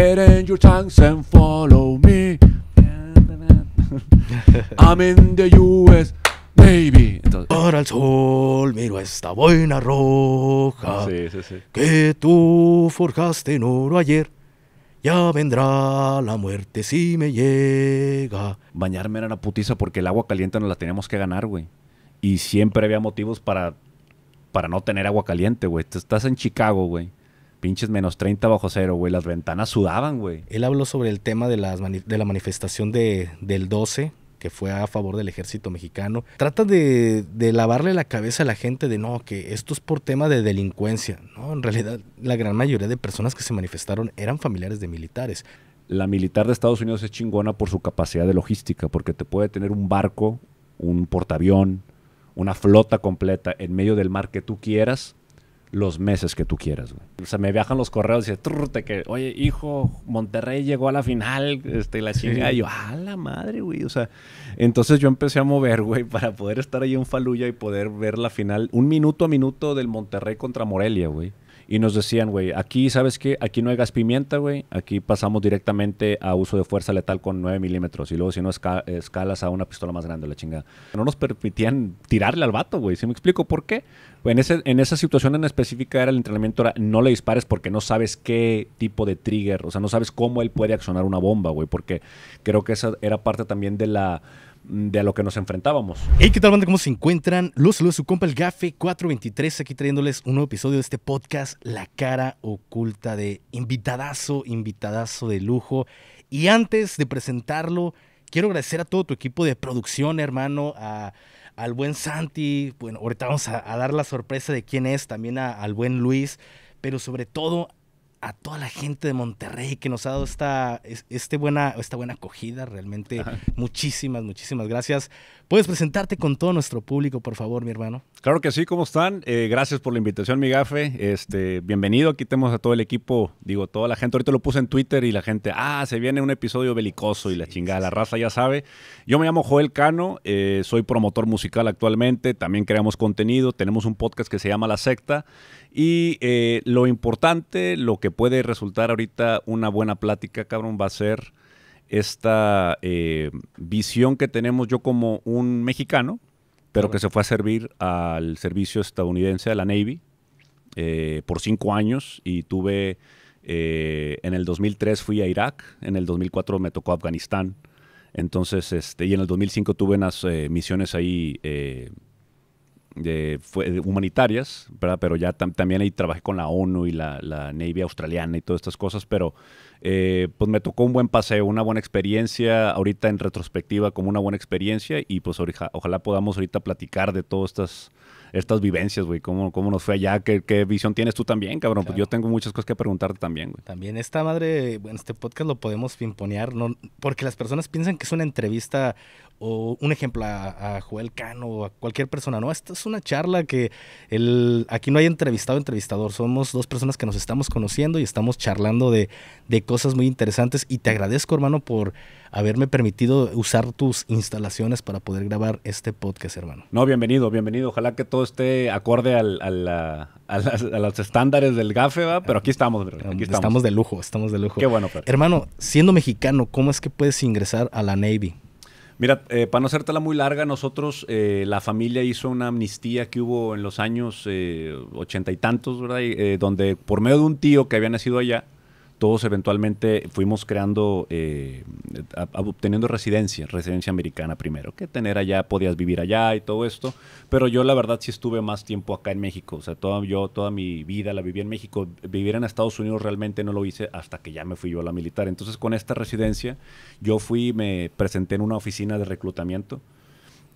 Get in your tanks and follow me. I'm in the US Navy. Entonces, para el sol miro esta boina roja, sí, sí, sí, que tú forjaste en oro ayer. Ya vendrá la muerte si me llega. Bañarme era una putiza porque el agua caliente nos la teníamos que ganar, güey. Y siempre había motivos para no tener agua caliente, güey. Tú estás en Chicago, güey. Pinches -30 bajo cero, güey. Las ventanas sudaban, güey. Él habló sobre el tema de la manifestación del 12, que fue a favor del ejército mexicano. Trata de lavarle la cabeza a la gente de no, que esto es por tema de delincuencia. No, en realidad la gran mayoría de personas que se manifestaron eran familiares de militares. La militar de Estados Unidos es chingona por su capacidad de logística, porque te puede tener un barco, un portaavión, una flota completa en medio del mar que tú quieras, los meses que tú quieras, güey. O sea, me viajan los correos y dice, que, oye, hijo, Monterrey llegó a la final, la chingada. Sí. Y yo, ¡ah, la madre, güey! O sea, entonces yo empecé a mover, güey, para poder estar ahí en Faluya y poder ver la final, un minuto a minuto del Monterrey contra Morelia, güey. Y nos decían, güey, aquí, ¿sabes qué? Aquí no hay gas pimienta, güey. Aquí pasamos directamente a uso de fuerza letal con 9 milímetros. Y luego, si no, escalas a una pistola más grande, la chingada. No nos permitían tirarle al vato, güey. ¿Sí me explico por qué? Pues en esa situación en específica era el entrenamiento, era no le dispares porque no sabes qué tipo de trigger. O sea, no sabes cómo él puede accionar una bomba, güey. Porque creo que esa era parte también de a lo que nos enfrentábamos. Hey, ¿qué tal, banda? ¿Cómo se encuentran? Los saludos su compa el Gafe423, aquí trayéndoles un nuevo episodio de este podcast, La Cara Oculta, de invitadazo de lujo. Y antes de presentarlo, quiero agradecer a todo tu equipo de producción, hermano, al buen Santi. Bueno, ahorita vamos a dar la sorpresa de quién es, también al buen Luis, pero sobre todo a toda la gente de Monterrey que nos ha dado esta buena acogida, realmente. Ajá. Muchísimas gracias. ¿Puedes presentarte con todo nuestro público, por favor, mi hermano? Claro que sí, ¿cómo están? Gracias por la invitación, mi Gafe. Bienvenido, aquí tenemos a todo el equipo, digo, toda la gente. Ahorita lo puse en Twitter y la gente, se viene un episodio belicoso y la chingada, sí. La raza ya sabe. Yo me llamo Joel Cano, soy promotor musical actualmente, también creamos contenido, tenemos un podcast que se llama La Secta. Y lo importante, lo que puede resultar ahorita una buena plática, cabrón, va a ser esta visión que tenemos yo como un mexicano, pero que se fue a servir al servicio estadounidense, a la Navy, por 5 años. Y tuve, en el 2003 fui a Irak, en el 2004 me tocó Afganistán. Entonces, y en el 2005 tuve unas misiones ahí, humanitarias, ¿verdad? Pero ya también ahí trabajé con la ONU y la Navy australiana y todas estas cosas, pero pues me tocó un buen paseo, una buena experiencia, ahorita en retrospectiva como una buena experiencia, y pues ojalá podamos ahorita platicar de todas estas vivencias, güey, cómo nos fue allá, qué visión tienes tú también, cabrón, claro. Pues yo tengo muchas cosas que preguntarte también, güey. También esta madre, bueno, este podcast lo podemos pimponear, ¿no? Porque las personas piensan que es una entrevista o un ejemplo a Joel Cano o a cualquier persona. No, esta es una charla que aquí no hay entrevistado o entrevistador, somos dos personas que nos estamos conociendo y estamos charlando de cosas muy interesantes, y te agradezco, hermano, por haberme permitido usar tus instalaciones para poder grabar este podcast, hermano. No, bienvenido, ojalá que todo esté acorde a los estándares del Gafe, ¿va? Pero aquí estamos, estamos de lujo. Qué bueno, Fer. Hermano, siendo mexicano, ¿cómo es que puedes ingresar a la Navy? Mira, para no hacértela muy larga, nosotros, la familia hizo una amnistía que hubo en los años 80 y tantos, ¿verdad? Donde por medio de un tío que había nacido allá, todos eventualmente fuimos creando, obteniendo residencia americana primero, que tener allá, podías vivir allá y todo esto. Pero yo la verdad sí estuve más tiempo acá en México, o sea, toda mi vida la viví en México. Vivir en Estados Unidos realmente no lo hice hasta que ya me fui yo a la militar. Entonces con esta residencia yo me presenté en una oficina de reclutamiento.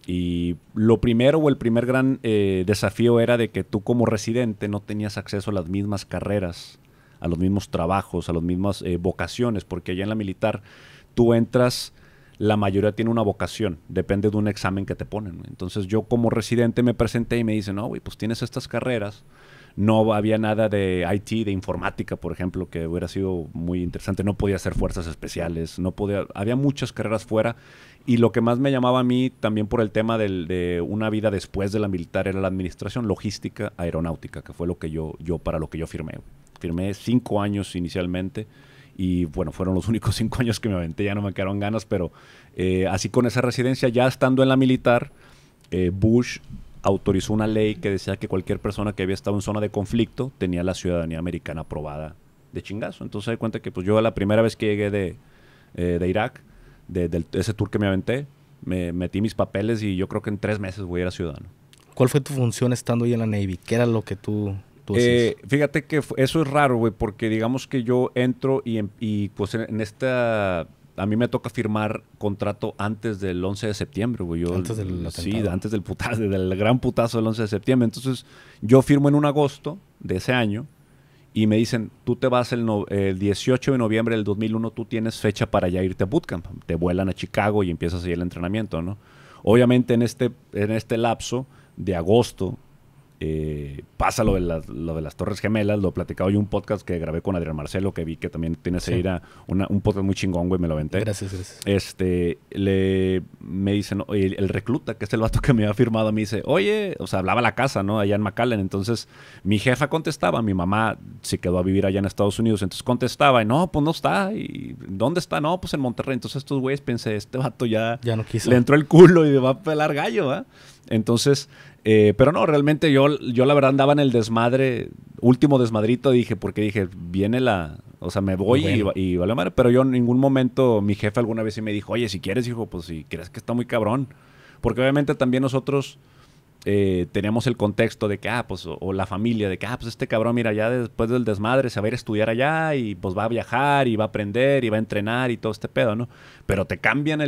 Y el primer gran desafío era de que tú como residente no tenías acceso a las mismas carreras, a los mismos trabajos, a las mismas vocaciones, porque allá en la militar tú entras, la mayoría tiene una vocación, depende de un examen que te ponen. Entonces yo como residente me presenté y me dicen, no, güey, pues tienes estas carreras. No había nada de IT, de informática, por ejemplo, que hubiera sido muy interesante. No podía hacer fuerzas especiales, no podía, había muchas carreras fuera. Y lo que más me llamaba a mí, también por el tema de una vida después de la militar, era la administración, logística, aeronáutica, que fue lo que yo para lo que yo firmé. Firmé 5 años inicialmente y bueno, fueron los únicos 5 años que me aventé, ya no me quedaron ganas, pero así con esa residencia, ya estando en la militar, Bush autorizó una ley que decía que cualquier persona que había estado en zona de conflicto tenía la ciudadanía americana aprobada de chingazo. Entonces, de cuenta que pues yo la primera vez que llegué de Irak, de ese tour que me aventé, me metí mis papeles y yo creo que en 3 meses voy a ir a ciudadano. ¿Cuál fue tu función estando ahí en la Navy? ¿Qué era lo que tú hacías? Fíjate que eso es raro, güey, porque digamos que yo entro y pues en esta... A mí me toca firmar contrato antes del 11 de septiembre, güey. Yo, antes del atentado. Sí, antes del gran putazo del 11 de septiembre. Entonces, yo firmo en un agosto de ese año y me dicen, tú te vas el 18 de noviembre del 2001, tú tienes fecha para ya irte a bootcamp. Te vuelan a Chicago y empiezas ahí el entrenamiento, ¿no? Obviamente, en este lapso de agosto pasa lo de las Torres Gemelas. Lo he platicado yo en un podcast que grabé con Adrián Marcelo, que vi que también tiene esa ira, un podcast muy chingón, güey, me lo aventé. Gracias. Me dicen, no, el recluta, que es el vato que me había firmado, me dice, oye, o sea, hablaba la casa, ¿no? Allá en McAllen. Entonces, mi jefa contestaba, mi mamá se quedó a vivir allá en Estados Unidos, entonces contestaba, y no, pues no está, y ¿dónde está? No, pues en Monterrey. Entonces, estos güeyes, pensé, este vato ya no quiso. Le entró el culo y me va a pelar gallo, ¿va? Entonces, pero no, realmente yo la verdad andaba en el desmadre, último desmadrito, porque dije, viene la, o sea, me voy bueno. y vale madre, pero yo en ningún momento, mi jefe alguna vez sí me dijo, oye, si quieres, hijo, pues si crees que está muy cabrón, porque obviamente también nosotros teníamos el contexto de que, pues, o la familia, de que, pues este cabrón, mira, ya después del desmadre se va a ir a estudiar allá y pues va a viajar y va a aprender y va a entrenar y todo este pedo, ¿no? Pero te cambian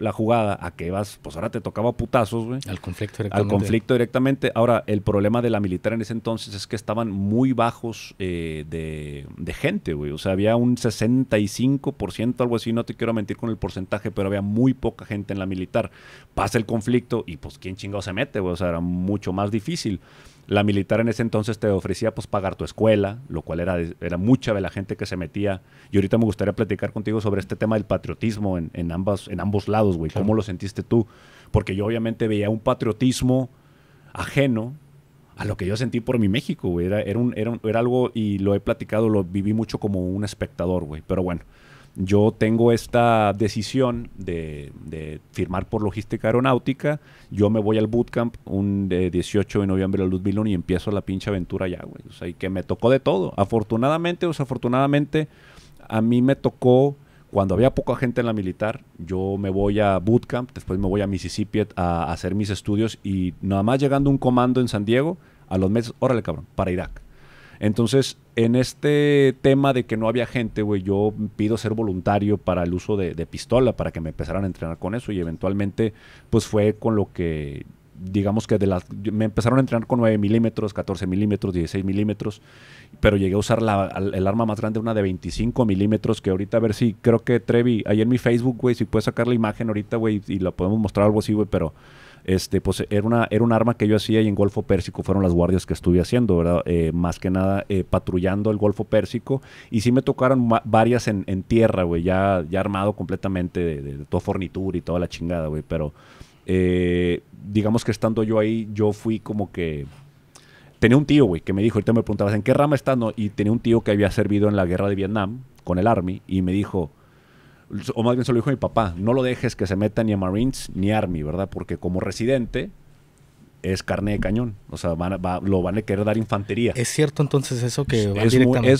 la jugada a que vas, pues ahora te tocaba putazos, güey. Al conflicto directamente. Al conflicto directamente. Ahora, el problema de la militar en ese entonces es que estaban muy bajos de gente, güey. O sea, había un 65%, algo así, no te quiero mentir con el porcentaje, pero había muy poca gente en la militar. Pasa el conflicto y pues quién chingado se mete, güey. O sea, era mucho más difícil. La militar en ese entonces te ofrecía pues pagar tu escuela, lo cual era mucha de la gente que se metía. Y ahorita me gustaría platicar contigo sobre este tema del patriotismo en ambos lados, güey. Claro. ¿Cómo lo sentiste tú? Porque yo obviamente veía un patriotismo ajeno a lo que yo sentí por mi México, güey. Era algo, y lo he platicado, lo viví mucho como un espectador, güey. Pero bueno, yo tengo esta decisión de firmar por logística aeronáutica. Yo me voy al bootcamp un 18 de noviembre del 2001 y empiezo la pinche aventura allá, güey. O sea, y que me tocó de todo. Afortunadamente o desafortunadamente, a mí me tocó, cuando había poca gente en la militar, yo me voy a bootcamp, después me voy a Mississippi a hacer mis estudios y nada más llegando un comando en San Diego, a los meses, órale cabrón, para Irak. Entonces, en este tema de que no había gente, güey, yo pido ser voluntario para el uso de pistola, para que me empezaran a entrenar con eso, y eventualmente, pues fue con lo que, digamos que me empezaron a entrenar con 9 milímetros, 14 milímetros, 16 milímetros, pero llegué a usar el arma más grande, una de 25 milímetros, que ahorita a ver si, creo que Trevi, ahí en mi Facebook, güey, si puedes sacar la imagen ahorita, güey, y la podemos mostrar algo así, güey, pero... pues era un arma que yo hacía, y en Golfo Pérsico fueron las guardias que estuve haciendo, ¿verdad? Más que nada patrullando el Golfo Pérsico, y sí me tocaron varias en tierra, güey, ya armado completamente de toda fornitura y toda la chingada, güey, pero digamos que estando yo ahí, yo fui como que... Tenía un tío, güey, que me dijo, ahorita me preguntabas, ¿en qué rama estás? No, y tenía un tío que había servido en la guerra de Vietnam con el Army, y me dijo... O más bien se lo dijo mi papá, no lo dejes que se meta ni a Marines ni Army, ¿verdad? Porque como residente es carne de cañón. O sea, lo van a querer dar infantería. ¿Es cierto entonces eso que van directamente?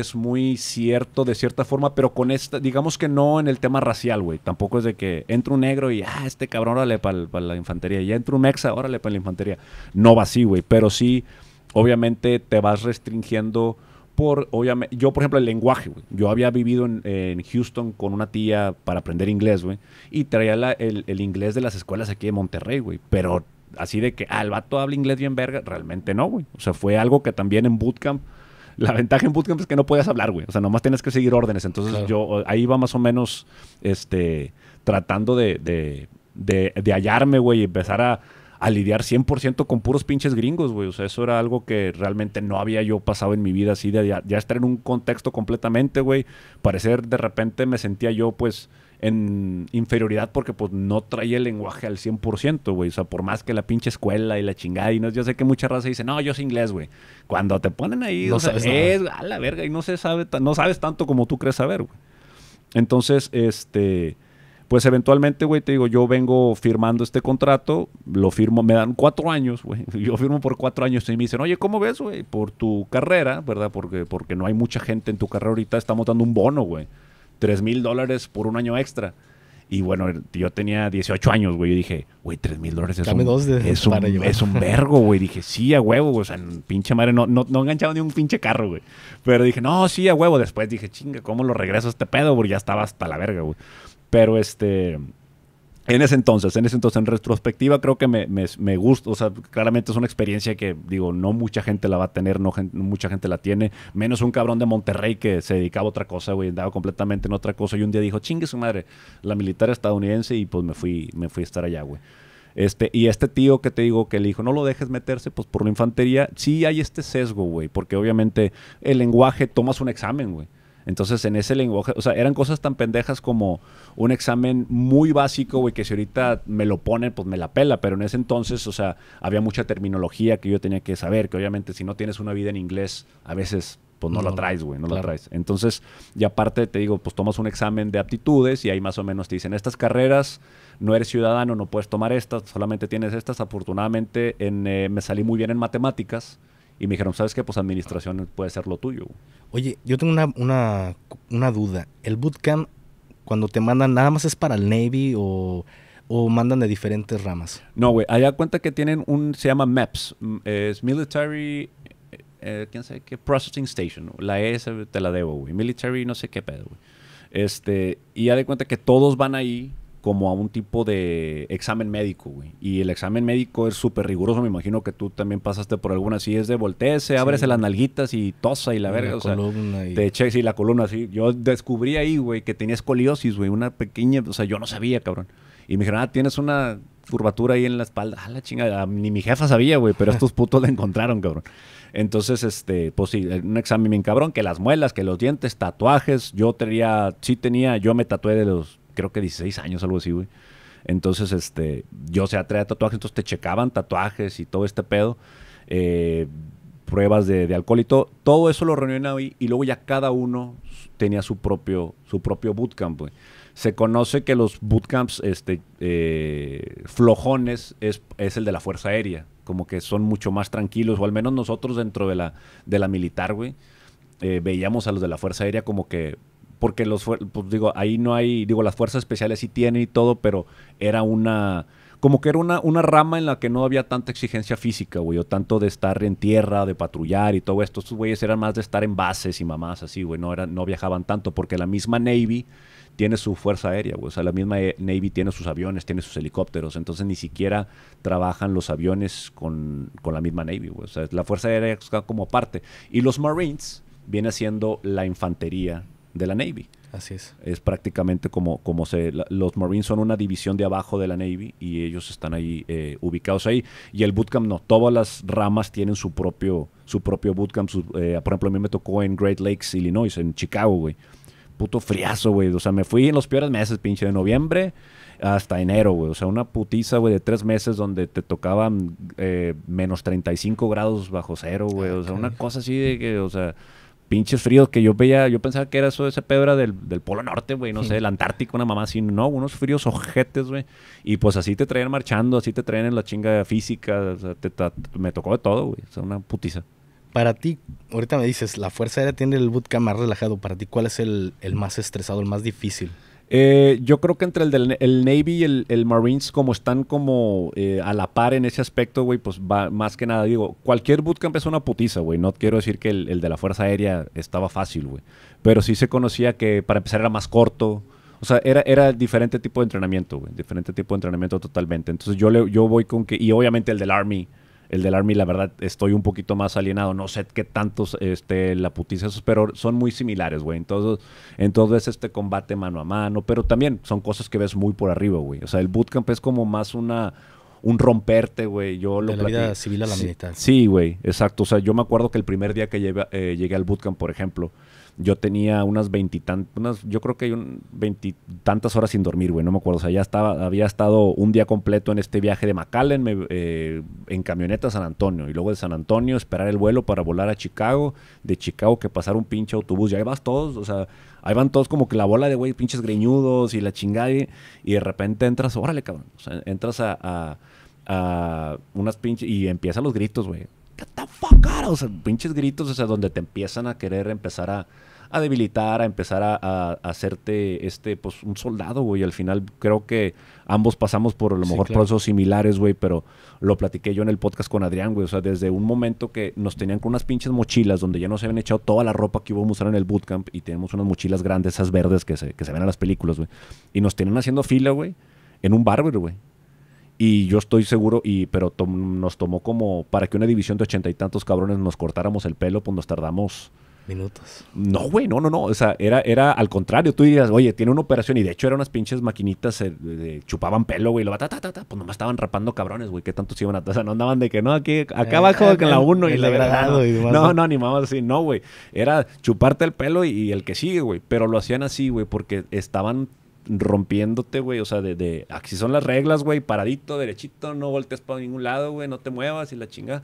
Es muy cierto de cierta forma, pero con esta... Digamos que no en el tema racial, güey. Tampoco es de que entra un negro y... Ah, este cabrón, órale, para la infantería. Ya entra un mexa, órale, para la infantería. No va así, güey. Pero sí, obviamente te vas restringiendo... Obviamente, yo, por ejemplo, el lenguaje, güey. Yo había vivido en Houston con una tía para aprender inglés, güey. Y traía el inglés de las escuelas aquí de Monterrey, güey. Pero así de que, el vato habla inglés bien verga. Realmente no, güey. O sea, fue algo que también en bootcamp... La ventaja en bootcamp es que no podías hablar, güey. O sea, nomás tienes que seguir órdenes. Entonces, claro, yo ahí iba más o menos tratando de hallarme, güey. Y empezar a lidiar 100% con puros pinches gringos, güey. O sea, eso era algo que realmente no había yo pasado en mi vida, así de ya estar en un contexto completamente, güey. Parecer, de repente me sentía yo, pues, en inferioridad porque pues no traía el lenguaje al 100%, güey. O sea, por más que la pinche escuela y la chingada y no, yo sé que mucha raza dice, no, yo sé inglés, güey. Cuando te ponen ahí, no, o sea, es a la verga y no se sabe, no sabes tanto como tú crees saber, güey. Entonces, pues eventualmente, güey, te digo, yo vengo firmando este contrato, lo firmo, me dan 4 años, güey. Yo firmo por 4 años y me dicen, oye, ¿cómo ves, güey? Por tu carrera, ¿verdad? Porque no hay mucha gente en tu carrera ahorita, estamos dando un bono, güey. $3,000 por un año extra. Y bueno, yo tenía 18 años, güey. Yo dije, güey, $3,000 es un vergo, güey. Dije, sí, a huevo, güey. O sea, pinche madre, no enganchaba ni un pinche carro, güey. Pero dije, no, sí, a huevo. Después dije, chinga, ¿cómo lo regreso a este pedo? Porque ya estaba hasta la verga, güey. Pero en ese entonces, en retrospectiva, creo que me gusta. O sea, claramente es una experiencia que, digo, no mucha gente la va a tener, no mucha gente la tiene. Menos un cabrón de Monterrey que se dedicaba a otra cosa, güey, andaba completamente en otra cosa. Y un día dijo, chingue su madre, la militar estadounidense, y pues me fui a estar allá, güey. Y este tío que te digo que le dijo, no lo dejes meterse, pues por la infantería, sí hay este sesgo, güey, porque obviamente el lenguaje, tomas un examen, güey. Entonces, en ese lenguaje, o sea, eran cosas tan pendejas como un examen muy básico, güey, que si ahorita me lo ponen, pues me la pela. Pero en ese entonces, o sea, había mucha terminología que yo tenía que saber, que obviamente si no tienes una vida en inglés, a veces, pues no la traes, güey, no la traes. Entonces, y aparte te digo, pues tomas un examen de aptitudes y ahí más o menos te dicen, estas carreras, no eres ciudadano, no puedes tomar estas, solamente tienes estas. Afortunadamente, me salí muy bien en matemáticas. Y me dijeron, ¿sabes qué? Pues administración puede ser lo tuyo. Oye, yo tengo una duda. ¿El bootcamp, cuando te mandan, nada más es para el Navy o mandan de diferentes ramas? No, güey. Allá cuenta que tienen se llama MEPS. Es Military, ¿quién sabe qué? Processing Station. La ES te la debo, güey. Military no sé qué pedo, güey. Y ya de cuenta que todos van ahí como a un tipo de examen médico, güey. Y el examen médico es súper riguroso. Me imagino que tú también pasaste por alguna así. Es de volteese, ábrese las nalguitas y tosa y la verga. O sea, te eché, sí, la columna así. Yo descubrí ahí, güey, que tenía escoliosis, güey. Una pequeña... O sea, yo no sabía, cabrón. Y me dijeron, ah, tienes una curvatura ahí en la espalda. Ah, la chingada. Ni mi jefa sabía, güey. Pero estos putos la encontraron, cabrón. Entonces, pues sí, un examen bien cabrón. Que las muelas, que los dientes, tatuajes. Yo me tatué de los... creo que 16 años, algo así, güey. Entonces, yo se atraía tatuajes, entonces te checaban tatuajes y todo este pedo, pruebas de alcohol y todo eso lo reunían ahí y luego ya cada uno tenía su propio bootcamp, güey. Se conoce que los bootcamps flojones es el de la Fuerza Aérea, como que son mucho más tranquilos, o al menos nosotros dentro de la militar, güey, veíamos a los de la Fuerza Aérea como que... Porque ahí no hay, las fuerzas especiales sí tienen y todo, pero era una rama en la que no había tanta exigencia física, güey, o tanto de estar en tierra, de patrullar y todo esto. Estos güeyes eran más de estar en bases y mamás así, güey, no viajaban tanto, porque la misma Navy tiene su fuerza aérea, güey, o sea, la misma Navy tiene sus aviones, tiene sus helicópteros, entonces ni siquiera trabajan los aviones con la misma Navy, güey, o sea, la fuerza aérea está como parte. Y los Marines viene siendo la infantería de la Navy. Así es. Es prácticamente los Marines son una división de abajo de la Navy y ellos están ahí ubicados ahí. Y el bootcamp no. Todas las ramas tienen su propio bootcamp. Por ejemplo, a mí me tocó en Great Lakes, Illinois, en Chicago, güey. Puto friazo, güey. O sea, me fui en los peores meses, pinche, de noviembre hasta enero, güey. O sea, una putiza, güey, de 3 meses donde te tocaban menos 35 grados bajo cero, güey. O sea, una cosa así de que, o sea... Pinches fríos que yo veía, yo pensaba que era eso, esa pedra del Polo Norte, güey, no sé, el Antártico, una mamá así, no, unos fríos ojetes, güey. Y pues así te traían marchando, así te traían en la chinga física, o sea, me tocó de todo, güey, o sea, una putiza. Para ti, ahorita me dices, la Fuerza Aérea tiene el bootcamp más relajado, para ti, ¿cuál es el más estresado, el más difícil? Yo creo que entre el Navy y el Marines, como están como a la par en ese aspecto, güey, pues va más que nada. Digo, cualquier bootcamp es una putiza, güey. No quiero decir que el de la Fuerza Aérea estaba fácil, güey. Pero sí se conocía que para empezar era más corto. O sea, era diferente tipo de entrenamiento, güey. Diferente tipo de entrenamiento totalmente. Entonces yo voy con que... Y obviamente el del Army... El del Army, la verdad, estoy un poquito más alienado. No sé qué tantos la putiza esos, pero son muy similares, güey. Entonces, combate mano a mano. Pero también son cosas que ves muy por arriba, güey. O sea, el bootcamp es como más un romperte, güey. De la vida civil a la militar. Sí, güey. Exacto. O sea, yo me acuerdo que el primer día que llegué al bootcamp, por ejemplo... yo tenía unas veintitantas, yo creo que hay veintitantas horas sin dormir, güey, no me acuerdo. O sea, ya estaba, había estado un día completo en este viaje de McAllen, en camioneta a San Antonio, y luego de San Antonio esperar el vuelo para volar a Chicago, de Chicago que pasar un pinche autobús, y ahí vas todos, o sea, ahí van todos como que la bola de güey, pinches greñudos y la chingada, y de repente entras, órale, cabrón, o sea, entras a unas pinches, y empiezan los gritos, güey. Get the fuck out. O sea, pinches gritos, o sea, donde te empiezan a querer empezar a debilitar, a empezar a hacerte, pues, un soldado, güey. Al final creo que ambos pasamos por, a lo mejor, procesos similares, güey, pero lo platiqué yo en el podcast con Adrián, güey. O sea, desde un momento que nos tenían con unas pinches mochilas donde ya nos habían echado toda la ropa que íbamos a usar en el bootcamp, y tenemos unas mochilas grandes, esas verdes que se ven en las películas, güey. Y nos tenían haciendo fila, güey, en un barber, güey. Y yo estoy seguro, pero nos tomó como, para que una división de 80 y tantos cabrones nos cortáramos el pelo, pues nos tardamos... Minutos. No, güey, no. O sea, era al contrario. Tú dirías, oye, tiene una operación, y de hecho eran unas pinches maquinitas, chupaban pelo, güey, pues nomás estaban rapando cabrones, güey, que tanto se iban a... O sea, no andaban de que, no, aquí, acá abajo, que la uno y la degradado. No, ni mamás así, no, güey. Era chuparte el pelo y el que sigue, güey. Pero lo hacían así, güey, porque estaban... rompiéndote, güey, o sea, así son las reglas, güey, paradito, derechito, no voltees para ningún lado, güey, no te muevas y la chinga,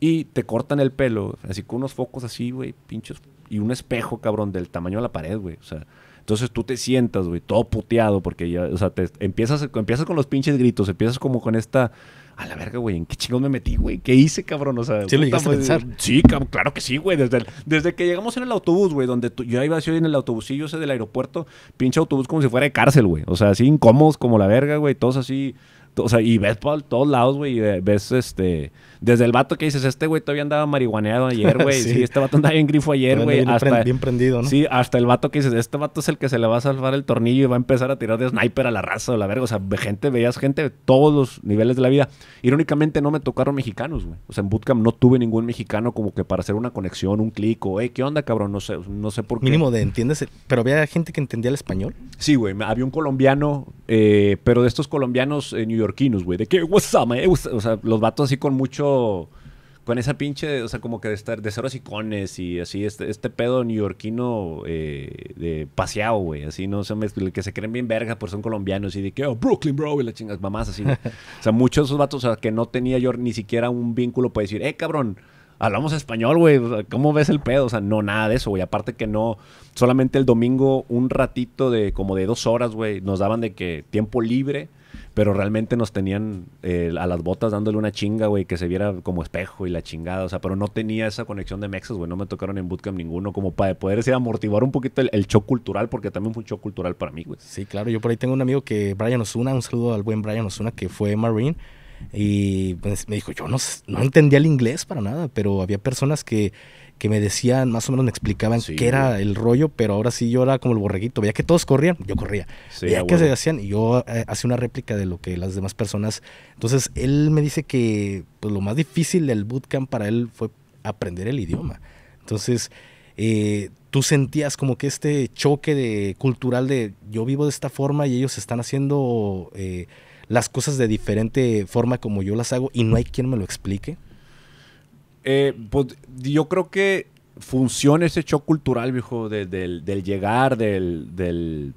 y te cortan el pelo, así con unos focos así, güey, pinches, y un espejo, cabrón, del tamaño de la pared, güey, o sea, entonces tú te sientas, güey, todo puteado, porque ya, o sea, te empiezas con los pinches gritos, empiezas como con esta... A la verga, güey, ¿en qué chingón me metí, güey? ¿Qué hice, cabrón? O sea, ¿sí lo llegaste a pensar? Sí, claro que sí, güey. Desde que llegamos en el autobús, güey, donde yo iba así en el autobusillo ese del aeropuerto, pinche autobús como si fuera de cárcel, güey. O sea, así incómodos como la verga, güey, todos así... O sea, y ves por todos lados, güey, y ves desde el vato que dices, este güey todavía andaba marihuaneado ayer, güey. Sí. Sí, este vato andaba bien grifo ayer, güey. Bien prendido, ¿no? Sí, hasta el vato que dices, este vato es el que se le va a salvar el tornillo y va a empezar a tirar de sniper a la raza o la verga. O sea, veías gente de todos los niveles de la vida. Irónicamente no me tocaron mexicanos, güey. O sea, en bootcamp no tuve ningún mexicano como que para hacer una conexión, un clic o, ¿qué onda, cabrón? No sé por qué. Mínimo de entiendes, pero había gente que entendía el español. Sí, güey. Había un colombiano, pero de estos colombianos neoyorquinos, güey, de que, what's up, man? O sea, los vatos así con mucho, con esa pinche, o sea, como que de estar de ceros icones y así, este pedo neoyorquino de paseado, güey, así, no sé, que se creen bien verga por son colombianos y de que, oh, Brooklyn, bro, y las chingas mamás, así. O sea, muchos de esos vatos, o sea, que no tenía yo ni siquiera un vínculo para decir, cabrón, hablamos español, güey, ¿cómo ves el pedo? O sea, no, nada de eso, güey, aparte que no, solamente el domingo un ratito de como de 2 horas, güey, nos daban de que tiempo libre, pero realmente nos tenían a las botas dándole una chinga, güey, que se viera como espejo y la chingada, o sea, pero no tenía esa conexión de mexas, güey, no me tocaron en bootcamp ninguno, como para poder decir, amortiguar un poquito el shock cultural, porque también fue un shock cultural para mí, güey. Sí, claro, yo por ahí tengo un amigo que, Brian Osuna, un saludo al buen Brian Osuna, que fue Marine, y pues, me dijo, yo no entendía el inglés para nada, pero había personas que me decían, más o menos me explicaban qué era el rollo, pero ahora sí yo era como el borreguito. Veía que todos corrían, yo corría. Sí, veía que se hacían, y yo hacía una réplica de lo que las demás personas. Entonces, él me dice que pues, lo más difícil del bootcamp para él fue aprender el idioma. Entonces, tú sentías como que este choque cultural de yo vivo de esta forma y ellos están haciendo las cosas de diferente forma como yo las hago y no hay quien me lo explique. Pues yo creo que funciona ese shock cultural, viejo, del llegar, del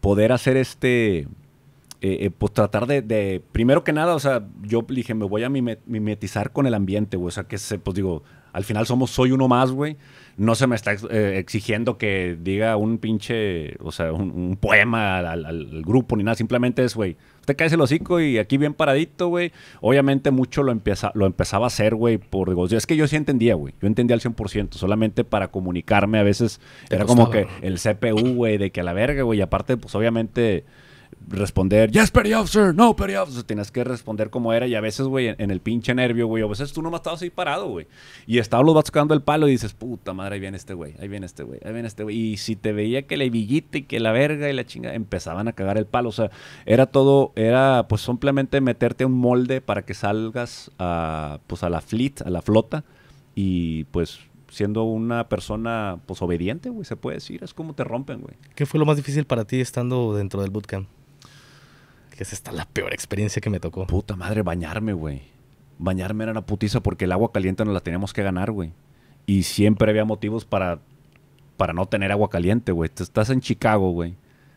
poder hacer pues tratar de primero que nada, o sea, yo dije, me voy a mimetizar con el ambiente, güey, o sea, que pues digo, al final soy uno más, güey, no se me está exigiendo que diga un pinche, o sea, un poema al grupo ni nada, simplemente es, güey, te caes el hocico y aquí bien paradito, güey. Obviamente mucho lo empezaba a hacer, güey, por negocio. Es que yo sí entendía, güey. Yo entendía al 100%. Solamente para comunicarme a veces era como que el CPU, güey, de que a la verga, güey. Y aparte, pues obviamente responder, yes, petty officer, no, petty officer. Tenías que responder como era y a veces, güey, en el pinche nervio, güey, a veces tú nomás estabas ahí parado, güey. Y estaban los vatos tocando el palo y dices, puta madre, ahí viene este güey, ahí viene este güey, ahí viene este güey. Y si te veía que la hebillita y que la verga y la chinga, empezaban a cagar el palo. O sea, era todo, era pues simplemente meterte a un molde para que salgas pues a la fleet, a la flota y pues... siendo una persona, pues, obediente, güey, se puede decir. Es como te rompen, güey. ¿Qué fue lo más difícil para ti estando dentro del bootcamp? Que es esta la peor experiencia que me tocó. Puta madre, bañarme, güey. Bañarme era una putiza porque el agua caliente nos la teníamos que ganar, güey. Y siempre había motivos para para no tener agua caliente, güey. Tú estás en Chicago, güey.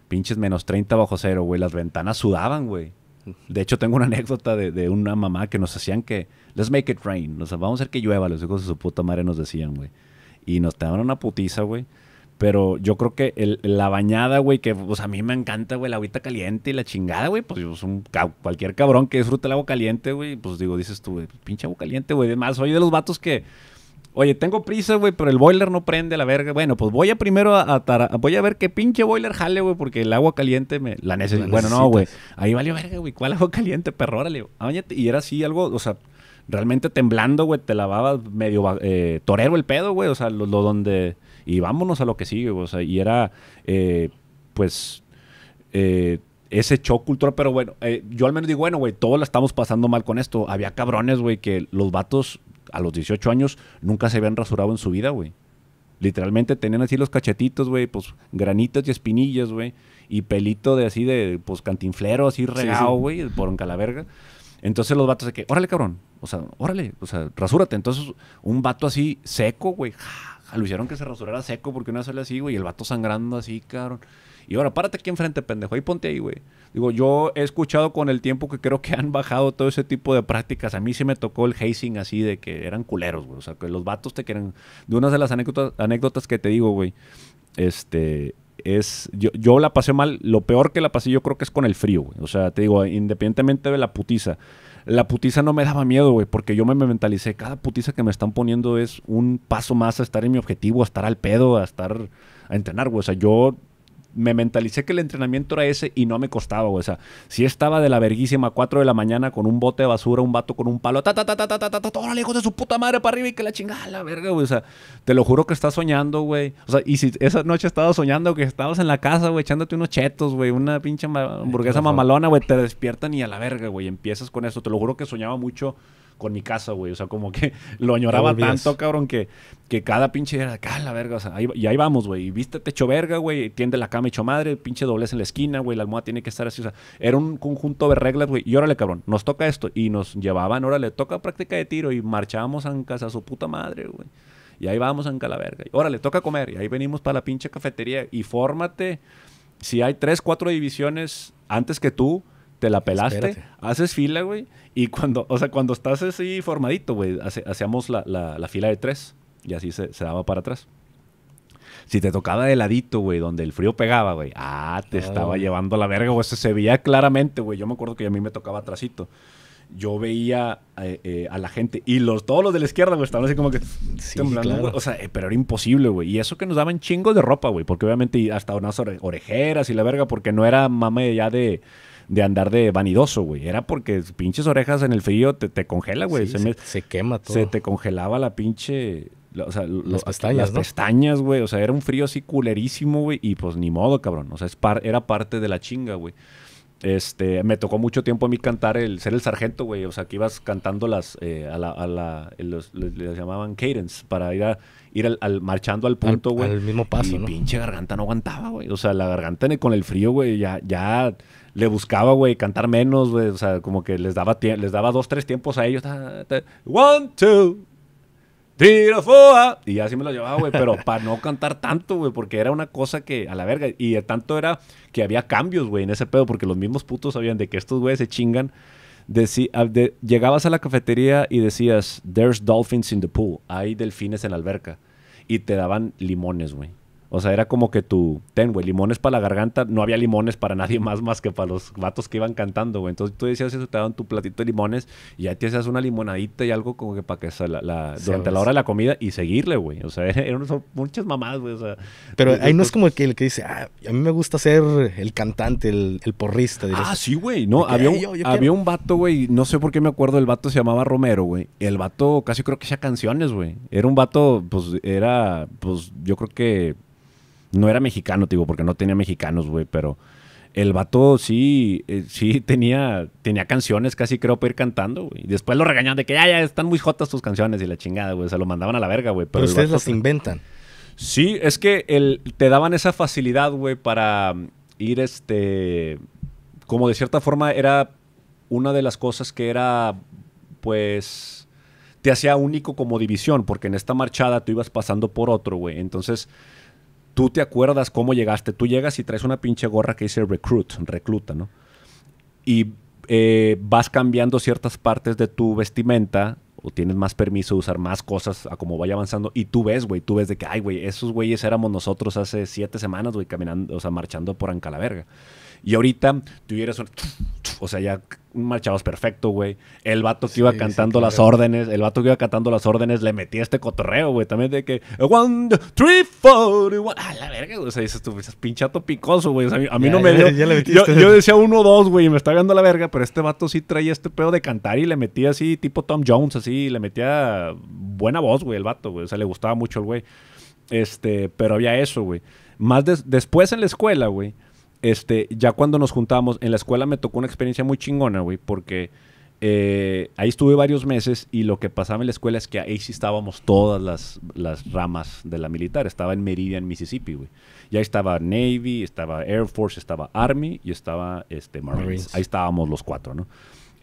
Pinches -30 bajo cero, güey. Las ventanas sudaban, güey. De hecho, tengo una anécdota de una mamá que nos hacían que... Let's make it rain. O sea, vamos a hacer que llueva. Los hijos de su puta madre nos decían, güey. Y nos daban una putiza, güey. Pero yo creo que la bañada, güey, que pues, a mí me encanta, güey, la agüita caliente y la chingada, güey. Pues cualquier cabrón que disfrute el agua caliente, güey, pues digo, dices tú, güey, pinche agua caliente, güey. Además, soy de los vatos que... Oye, tengo prisa, güey, pero el boiler no prende, la verga. Bueno, pues voy a primero voy a ver qué pinche boiler jale, güey, porque el agua caliente me la necesito. Bueno, no, güey. Ahí valió verga, güey. ¿Cuál agua caliente, perro? Órale, áñate. Y era así algo, o sea, realmente temblando, güey. Te lavabas medio torero el pedo, güey. O sea, lo donde... Y vámonos a lo que sigue, güey. O sea, y era, pues... ese shock cultural, pero bueno, yo al menos digo, bueno, güey, todos la estamos pasando mal con esto. Había cabrones, güey, que los vatos a los 18 años nunca se habían rasurado en su vida, güey. Literalmente tenían así los cachetitos, güey, pues granitas y espinillas, güey, y pelito de así de, pues, cantinflero, así regado, güey, sí, sí, por un calaverga. Entonces los vatos de que, órale, cabrón, o sea, órale, o sea, rasúrate. Entonces un vato así seco, güey, lo hicieron que se rasurara seco porque una sale así, güey, y el vato sangrando así, cabrón. Y ahora, párate aquí enfrente, pendejo. Ahí ponte ahí, güey. Digo, yo he escuchado con el tiempo que creo que han bajado todo ese tipo de prácticas. A mí sí me tocó el hazing así de que eran culeros, güey. O sea, que los vatos te quieren... De una de las anécdotas que te digo, güey, yo la pasé mal. Lo peor que la pasé yo creo que es con el frío, güey. O sea, te digo, independientemente de la putiza. La putiza no me daba miedo, güey, porque yo me mentalicé. Cada putiza que me están poniendo es un paso más a estar en mi objetivo, a estar al pedo, a entrenar, güey. O sea, yo... me mentalicé que el entrenamiento era ese y no me costaba, güey. O sea, si estaba de la verguísima a 4 de la mañana con un bote de basura, un vato con un palo, órale, hijos de su puta madre, para arriba y que la chingada, la verga, güey. O sea, te lo juro que estás soñando, güey. O sea, y si esa noche estabas soñando que estabas en la casa, güey, echándote unos chetos, güey, una pinche hamburguesa mamalona, güey, te despiertan y a la verga, güey, empiezas con eso. Te lo juro que soñaba mucho con mi casa, güey. O sea, como que lo añoraba tanto, cabrón, que cada pinche era acá, la verga. O sea, ahí vamos, güey. Y vístete hecho verga, güey. Tiende la cama hecho madre. Pinche doblez en la esquina, güey. La almohada tiene que estar así. O sea, era un conjunto de reglas, güey. Y órale, cabrón, nos toca esto. Y nos llevaban, órale, toca práctica de tiro. Y marchábamos a casa a su puta madre, güey. Y ahí vamos a la verga. Y órale, toca comer. Y ahí venimos para la pinche cafetería. Y fórmate. Si hay 3, 4 divisiones antes que tú, te la pelaste, espérate, haces fila, güey, y cuando estás así formadito, güey, hacíamos la fila de 3 y así se daba para atrás. Si te tocaba de ladito, güey, donde el frío pegaba, güey, estaba llevando la verga, güey, se veía claramente, güey. Yo me acuerdo que a mí me tocaba atrasito. Yo veía a la gente y todos los de la izquierda, güey, estaban así como que temblando, claro, güey. O sea, pero era imposible, güey. Y eso que nos daban chingos de ropa, güey, porque obviamente hasta unas orejeras y la verga, porque no era mame ya de andar de vanidoso, güey. Era porque pinches orejas en el frío te congela, güey. Sí, se quema todo. Se te congelaba la pinche... las pestañas, las pestañas, güey. O sea, era un frío así culerísimo, güey. Y pues ni modo, cabrón. O sea, era parte de la chinga, güey. Me tocó mucho tiempo a mí cantar ser el sargento, güey. O sea, que ibas cantando les llamaban cadence, para ir marchando al punto, güey. Al mismo paso, y ¿no? Pinche garganta no aguantaba, güey. O sea, la garganta con el frío, güey, ya le buscaba, güey, cantar menos, güey. O sea, como que les daba 2, 3 tiempos a ellos. 1, 2, 3, 4. Y ya así me lo llevaba, güey. Pero para no cantar tanto, güey. Porque era una cosa que a la verga. Y de tanto era que había cambios, güey, en ese pedo. Porque los mismos putos sabían de que estos güeyes se chingan. Llegabas a la cafetería y decías, there's dolphins in the pool. Hay delfines en la alberca. Y te daban limones, güey. O sea, era como que ten, güey, limones para la garganta. No había limones para nadie más que para los vatos que iban cantando, güey. Entonces tú decías eso, te daban tu platito de limones y ya te hacías una limonadita y algo como que para que durante la hora de la comida y seguirle, güey. O sea, eran muchas mamadas, güey. O sea, pero ahí no es como el que dice, a mí me gusta ser el cantante, el porrista. Dirás. Ah, sí, güey. No, había un vato, güey. No sé por qué me acuerdo, el vato se llamaba Romero, güey. El vato casi creo que hacía canciones, güey. Era un vato, pues yo creo que... No era mexicano, digo, porque no tenía mexicanos, güey, pero el vato sí tenía canciones casi, creo, para ir cantando, güey. Después lo regañaban de que ya están muy jotas tus canciones y la chingada, güey. Se lo mandaban a la verga, güey. Pero ustedes las inventan. Sí, es que te daban esa facilidad, güey, para ir, como de cierta forma era una de las cosas que era, pues... te hacía único como división, porque en esta marchada tú ibas pasando por otro, güey. Entonces... tú te acuerdas cómo llegaste. Tú llegas y traes una pinche gorra que dice recluta, ¿no? Y vas cambiando ciertas partes de tu vestimenta o tienes más permiso de usar más cosas a como vaya avanzando. Y tú ves, güey, de que, ay, güey, esos güeyes éramos nosotros hace 7 semanas, güey, caminando, o sea, marchando por Ancalaverga. Y ahorita tú eres, o sea, ya marchabas perfecto, güey. El vato que iba cantando las órdenes, le metía este cotorreo, güey. También de que, 1, 2, 3, 4, 1. Ah, la verga, o sea, dices tú, es pinchato picoso, güey. O sea, a mí no me dio. Yo decía 1 o 2, güey, y me está dando la verga, pero este vato sí traía este pedo de cantar y le metía así, tipo Tom Jones, así, le metía buena voz, güey, el vato, güey. O sea, le gustaba mucho el güey. Pero había eso, güey. Más después en la escuela, güey. Ya cuando nos juntábamos, en la escuela me tocó una experiencia muy chingona, güey, porque ahí estuve varios meses y lo que pasaba en la escuela es que ahí sí estábamos todas las ramas de la militar. Estaba en Meridian, Mississippi, güey. Y ahí estaba Navy, estaba Air Force, estaba Army y estaba Marines. Ahí estábamos los 4, ¿no?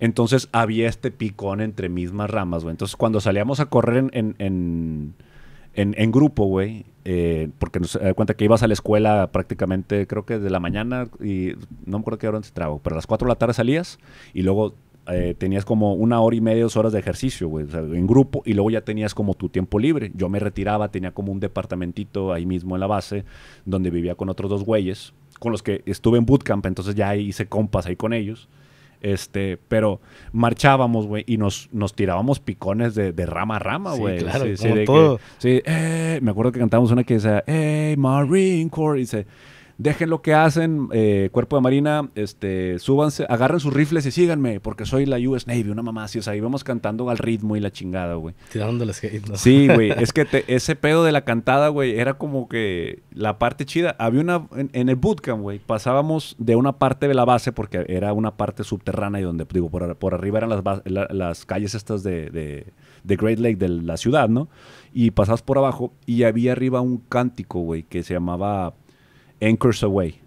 Entonces había este picón entre mismas ramas, güey. Entonces cuando salíamos a correr en grupo, güey, porque nos da cuenta que ibas a la escuela prácticamente, creo que de la mañana, y no me acuerdo qué hora antes trabajo, pero a las 4 de la tarde salías y luego tenías como 1 hora y media, 2 horas de ejercicio, güey, o sea, en grupo, y luego ya tenías como tu tiempo libre. Yo me retiraba, tenía como un departamentito ahí mismo en la base, donde vivía con otros 2 güeyes, con los que estuve en bootcamp, entonces ya hice compas ahí con ellos. Pero marchábamos, güey, y nos tirábamos picones de rama a rama, güey. Sí, claro, sí, como sí, todo. Que, sí, me acuerdo que cantábamos una que decía, hey, Marine Corps, y dice, dejen lo que hacen, cuerpo de marina, súbanse, agarren sus rifles y síganme, porque soy la US Navy, una mamá así, o sea, íbamos cantando al ritmo y la chingada, güey. Tirándoles hate, ¿no? Sí, güey, es que ese pedo de la cantada, güey, era como que la parte chida. Había una, en el bootcamp, güey, pasábamos de una parte de la base, porque era una parte subterránea y donde, digo, por arriba eran las calles estas de Great Lake, de la ciudad, ¿no? Y pasabas por abajo y había arriba un cántico, güey, que se llamaba Anchors Away.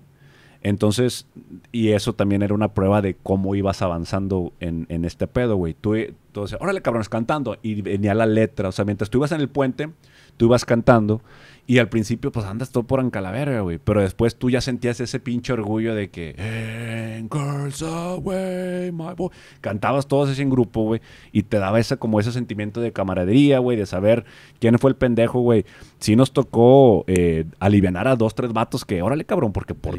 Entonces, y eso también era una prueba de cómo ibas avanzando en este pedo, güey. Tú, entonces, órale, cabrones, cantando. Y venía la letra. O sea, mientras tú ibas en el puente, tú ibas cantando. Y al principio, pues, andas todo por Ancalaverga, güey. Pero después tú ya sentías ese pinche orgullo de que Anchors Away, my boy. Cantabas todos así en grupo, güey. Y te daba ese sentimiento de camaradería, güey. De saber quién fue el pendejo, güey. Sí nos tocó alivianar a 2, 3 vatos que, órale, cabrón, porque por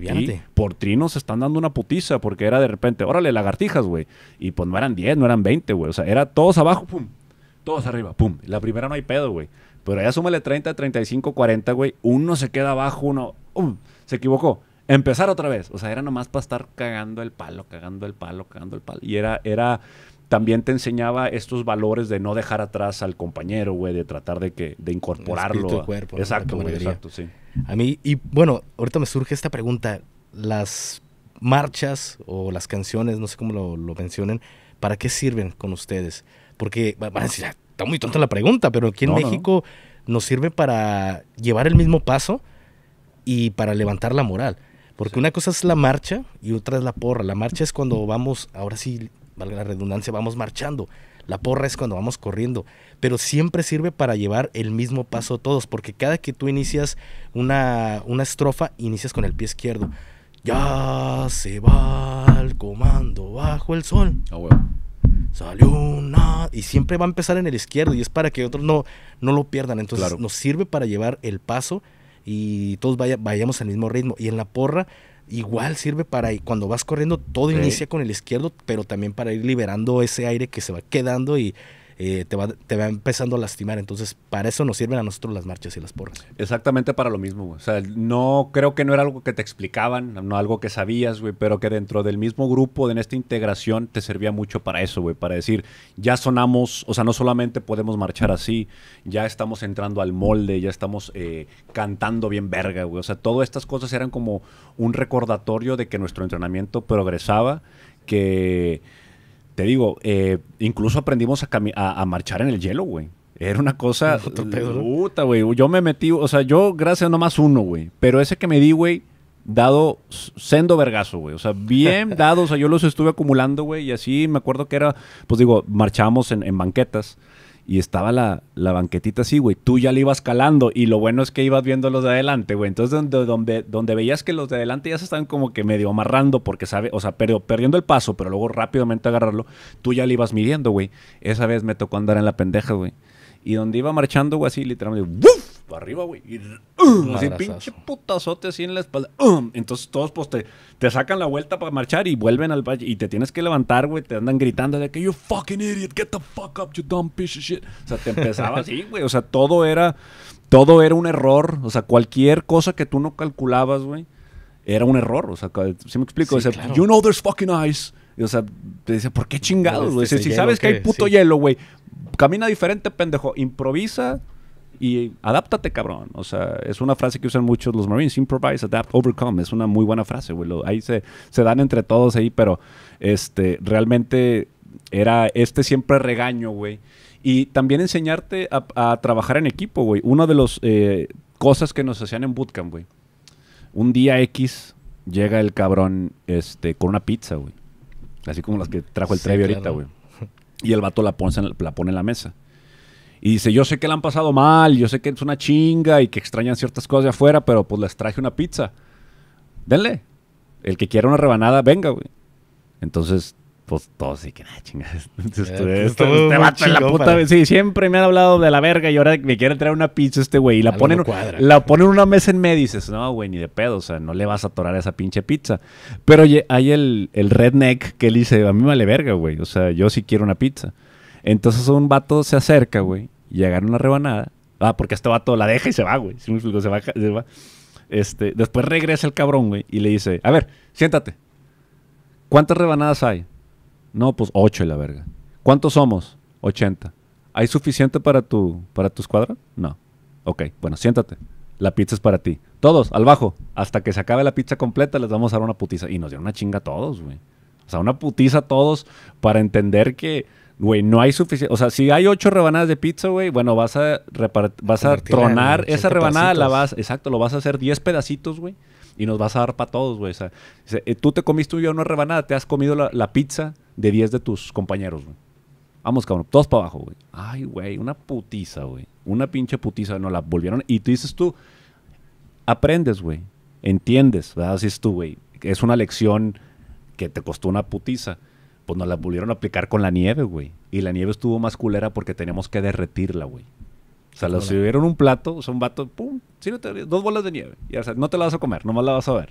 ti nos están dando una putiza. Porque era de repente, órale, lagartijas, güey. Y pues no eran 10, no eran 20, güey. O sea, era todos abajo, pum. Todos arriba, pum. La primera no hay pedo, güey. Pero ya súmale 30, 35, 40, güey. Uno se queda abajo, uno se equivocó. Empezar otra vez. O sea, era nomás para estar cagando el palo. Y era también te enseñaba estos valores de no dejar atrás al compañero, güey. De tratar de incorporarlo. El espíritu, el cuerpo. Exacto, güey. Exacto, sí. A mí, y bueno, ahorita me surge esta pregunta. Las marchas o las canciones, no sé cómo lo mencionen, ¿para qué sirven con ustedes? Porque van a decir, está muy tonta la pregunta, pero aquí en México nos sirve para llevar el mismo paso y para levantar la moral. Porque una cosa es la marcha y otra es la porra. La marcha es cuando vamos, ahora sí, valga la redundancia, vamos marchando. La porra es cuando vamos corriendo. Pero siempre sirve para llevar el mismo paso todos. Porque cada que tú inicias una estrofa, inicias con el pie izquierdo. Ya se va al comando bajo el sol. Ah, bueno. Salió una. Y siempre va a empezar en el izquierdo. Y es para que otros no lo pierdan. Entonces claro, nos sirve para llevar el paso y todos vayamos al mismo ritmo. Y en la porra igual sirve para cuando vas corriendo. Todo inicia con el izquierdo, pero también para ir liberando ese aire que se va quedando y te va empezando a lastimar. Entonces para eso nos sirven a nosotros las marchas y las porras. Exactamente para lo mismo, güey. O sea, no creo que no era algo que te explicaban, no algo que sabías, güey, pero que dentro del mismo grupo, en esta integración, te servía mucho para eso, güey, para decir, ya sonamos, o sea, no solamente podemos marchar así, ya estamos entrando al molde, ya estamos cantando bien verga, güey. O sea, todas estas cosas eran como un recordatorio de que nuestro entrenamiento progresaba, que te digo, incluso aprendimos a marchar en el hielo, güey. Era una cosa puta, güey. Yo me metí, o sea, yo gracias nomás uno, güey. Pero ese que me di, güey, dado sendo vergazo, güey. O sea, bien dado. O sea, yo los estuve acumulando, güey. Y así me acuerdo que era, pues digo, marchábamos en banquetas. y estaba la banquetita así, güey. Tú ya le ibas calando y lo bueno es que ibas viendo los de adelante, güey. Entonces, donde veías que los de adelante ya se estaban como que medio amarrando porque, sabe, o sea, perdiendo el paso, pero luego rápidamente agarrarlo, tú ya le ibas midiendo, güey. Esa vez me tocó andar en la pendeja, güey. Y donde iba marchando, güey, así literalmente, ¡wuf! Para arriba, güey. Y así, pinche putazote así en la espalda. Entonces todos pues te sacan la vuelta para marchar y vuelven al valle. Y te tienes que levantar, güey. Te andan gritando de que you fucking idiot, get the fuck up, you dumb piece of shit. O sea, te empezaba así, güey. O sea, todo era un error. O sea, cualquier cosa que tú no calculabas, güey, era un error. O sea, ¿sí me explico? Sí, o sea, claro. You know there's fucking ice. Y, o sea, te dice, ¿por qué chingados, güey? Si sabes que hay puto hielo, güey, camina diferente, pendejo. Improvisa y adáptate, cabrón. O sea, es una frase que usan muchos los Marines. Improvise, adapt, overcome. Es una muy buena frase, güey. Ahí se dan entre todos ahí, pero realmente era siempre regaño, güey. Y también enseñarte a trabajar en equipo, güey. Una de las cosas que nos hacían en bootcamp, güey. Un día X llega el cabrón con una pizza, güey. Así como las que trajo el Trevi ahorita, güey. Y el vato la pone en la mesa. Y dice, yo sé que la han pasado mal, yo sé que es una chinga y que extrañan ciertas cosas de afuera, pero pues les traje una pizza. Denle. El que quiera una rebanada, venga, güey. Entonces, pues todos sí que nada, chingas. Este vato en la puta... Sí, siempre me han hablado de la verga y ahora me quieren traer una pizza este güey. Y la ponen una mesa en medio y dices, no, güey, ni de pedo. O sea, no le vas a atorar a esa pinche pizza. Pero oye, hay el redneck que le dice, a mí me vale verga, güey. O sea, yo sí quiero una pizza. Entonces un vato se acerca, güey, y agarra una rebanada. Ah, porque este vato la deja y se va, güey. Se va, se va. Después regresa el cabrón, güey, y le dice, a ver, siéntate. ¿Cuántas rebanadas hay? No, pues 8 y la verga. ¿Cuántos somos? 80. ¿Hay suficiente para tu escuadra? No. Ok, bueno, siéntate. La pizza es para ti. Todos, al bajo. Hasta que se acabe la pizza completa les vamos a dar una putiza. Y nos dieron una chinga a todos, güey. O sea, una putiza a todos para entender que... Güey, no hay suficiente... O sea, si hay 8 rebanadas de pizza, güey, bueno, vas a tronar esa rebanada, la vas... Exacto, lo vas a hacer 10 pedacitos, güey, y nos vas a dar para todos, güey. O sea, tú te comiste tú y yo una rebanada, te has comido la pizza de 10 de tus compañeros, güey. Vamos, cabrón, todos para abajo, güey. Ay, güey, una putiza, güey. Una pinche putiza, no la volvieron... Y tú dices tú, aprendes, güey, entiendes, ¿verdad? Así es tú, güey. Es una lección que te costó una putiza. Pues nos la volvieron a aplicar con la nieve, güey. Y la nieve estuvo más culera porque teníamos que derretirla, güey. O sea, le sirvieron un plato, o sea, un vato, pum, sírvete 2 bolas de nieve. Y, o sea, no te la vas a comer, nomás la vas a ver.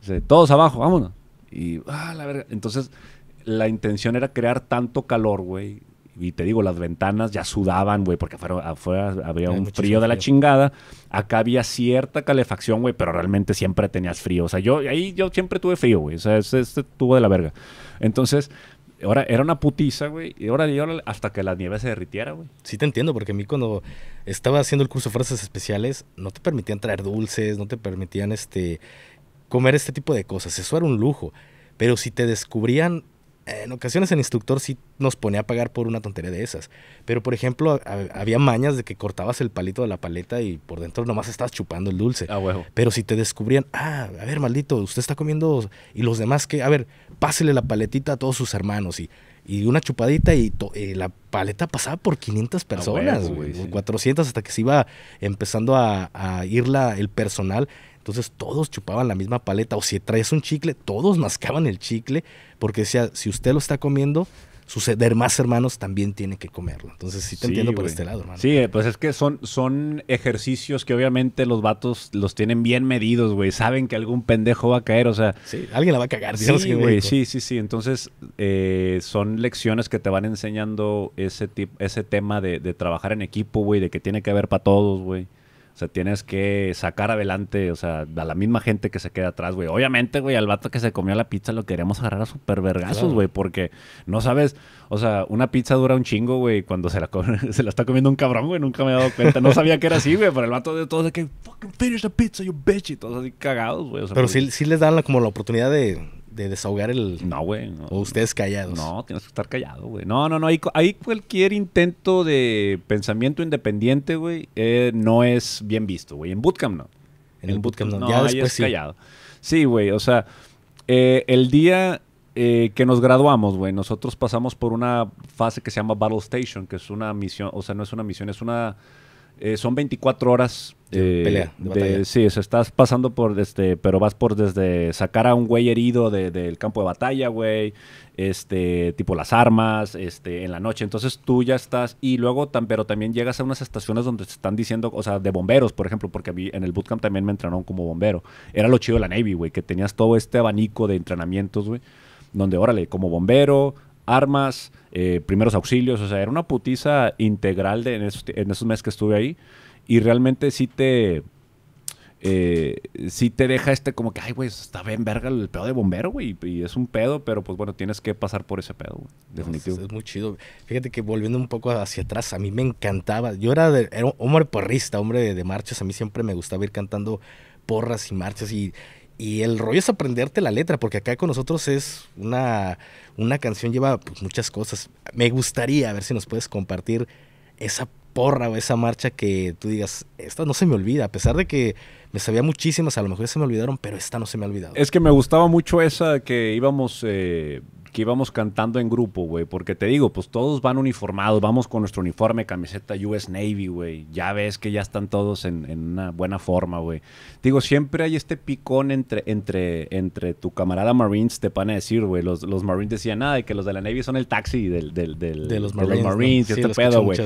Dice, todos abajo, vámonos. Y, la verga. Entonces, la intención era crear tanto calor, güey. Y te digo, las ventanas ya sudaban, güey, porque afuera había un frío de la chingada. Acá había cierta calefacción, güey, pero realmente siempre tenías frío. O sea, yo siempre tuve frío, güey. O sea, este tubo de la verga. Entonces, ahora era una putiza, güey. Y ahora hasta que la nieve se derritiera, güey. Sí te entiendo, porque a mí cuando estaba haciendo el curso de fuerzas especiales, no te permitían traer dulces, no te permitían comer este tipo de cosas. Eso era un lujo. Pero si te descubrían... En ocasiones el instructor sí nos ponía a pagar por una tontería de esas. Pero, por ejemplo, había mañas de que cortabas el palito de la paleta y por dentro nomás estabas chupando el dulce. Ah, huevo. Pero si te descubrían, a ver, maldito, usted está comiendo... Y los demás, ¿qué? A ver, pásele la paletita a todos sus hermanos. Y una chupadita y la paleta pasaba por 500 personas, güey. Sí. 400 hasta que se iba empezando a ir el personal... Entonces todos chupaban la misma paleta. O si traías un chicle, todos mascaban el chicle. Porque decía, si usted lo está comiendo, sus demás hermanos también tienen que comerlo. Entonces sí te entiendo, güey, por este lado, hermano. Sí, pues es que son ejercicios que obviamente los vatos los tienen bien medidos, güey. Saben que algún pendejo va a caer, o sea... Sí, alguien la va a cagar. Sí, güey, sí. Entonces son lecciones que te van enseñando ese tema de trabajar en equipo, güey. De que tiene que haber para todos, güey. O sea, tienes que sacar adelante, o sea, a la misma gente que se queda atrás, güey. Obviamente, güey, al vato que se comió la pizza lo queríamos agarrar a super vergazos, güey, porque no sabes, o sea, una pizza dura un chingo, güey, cuando se la está comiendo un cabrón, güey, nunca me he dado cuenta. No sabía que era así, güey, pero el vato de todos de que fucking finish the pizza, you bitch, y todos así cagados, güey. O sea, pero pues, sí les dan como la oportunidad de desahogar el... No, güey. No, o ustedes callados. No, tienes que estar callado, güey. No. Ahí cualquier intento de pensamiento independiente, güey, no es bien visto, güey. En bootcamp no. En el bootcamp no. Ya ahí después es callado. Sí, güey. O sea, el día que nos graduamos, güey, nosotros pasamos por una fase que se llama Battle Station, que es una misión, o sea, no es una misión, es una... son 24 horas de pelea, de batalla. Sí, o sea, estás pasando por pero vas por desde sacar a un güey herido del campo de batalla, güey, tipo las armas, en la noche. Entonces tú ya estás, y luego, pero también llegas a unas estaciones donde te están diciendo, o sea, de bomberos, por ejemplo, porque a mí en el bootcamp también me entrenaron como bombero. Era lo chido de la Navy, güey, que tenías todo este abanico de entrenamientos, güey, donde, órale, como bombero, armas, primeros auxilios, o sea, era una putiza integral en esos meses que estuve ahí, y realmente sí te deja como que, ay, güey, está bien verga el pedo de bombero, güey, y es un pedo, pero pues bueno, tienes que pasar por ese pedo, güey, definitivo. Es muy chido. Fíjate que volviendo un poco hacia atrás, a mí me encantaba, yo era un hombre porrista, hombre de marchas, a mí siempre me gustaba ir cantando porras y marchas, y el rollo es aprenderte la letra, porque acá con nosotros es una canción lleva pues, muchas cosas. Me gustaría, a ver si nos puedes compartir esa porra o esa marcha que tú digas, esta no se me olvida, a pesar de que me sabía muchísimas, a lo mejor se me olvidaron, pero esta no se me ha olvidado. Es que me gustaba mucho esa que íbamos cantando en grupo, güey, porque te digo, pues todos van uniformados, vamos con nuestro uniforme, camiseta US Navy, güey, ya ves que ya están todos en una buena forma, güey. Te digo, siempre hay este picón entre tu camarada Marines, te van a decir, güey, los Marines decían nada, y que los de la Navy son el taxi de los Marines, ¿no? Sí, este pedo, güey.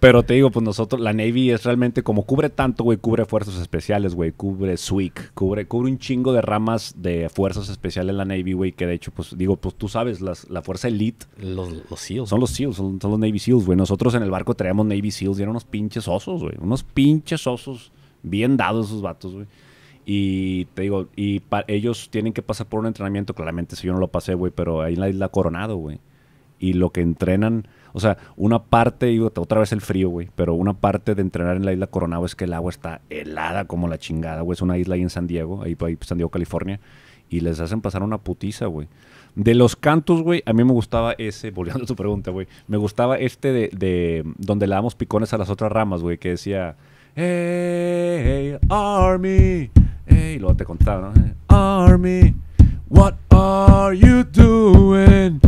Pero te digo, pues nosotros, la Navy es realmente como cubre tanto, güey, cubre fuerzas especiales, güey, cubre SWIC, cubre un chingo de ramas de fuerzas especiales en la Navy, güey, que de hecho, pues digo, pues tú sabes, la fuerza elite. Los SEALs. Son los SEALs, son los Navy SEALs, güey. Nosotros en el barco traíamos Navy SEALs y eran unos pinches osos, güey. Unos pinches osos bien dados esos vatos, güey. Y te digo, ellos tienen que pasar por un entrenamiento, claramente, si yo no lo pasé, güey, pero ahí en la Isla Coronado, güey. Y lo que entrenan, o sea, una parte, y otra vez el frío, güey, pero una parte de entrenar en la Isla Coronado es que el agua está helada como la chingada, güey. Es una isla ahí en San Diego, ahí San Diego, California, y les hacen pasar una putiza, güey. De los cantos, güey, a mí me gustaba ese, volviendo a tu pregunta, güey, me gustaba de donde le damos picones a las otras ramas, güey, que decía, hey, hey, Army, hey, y luego te contaba, ¿no? Army, what are you doing?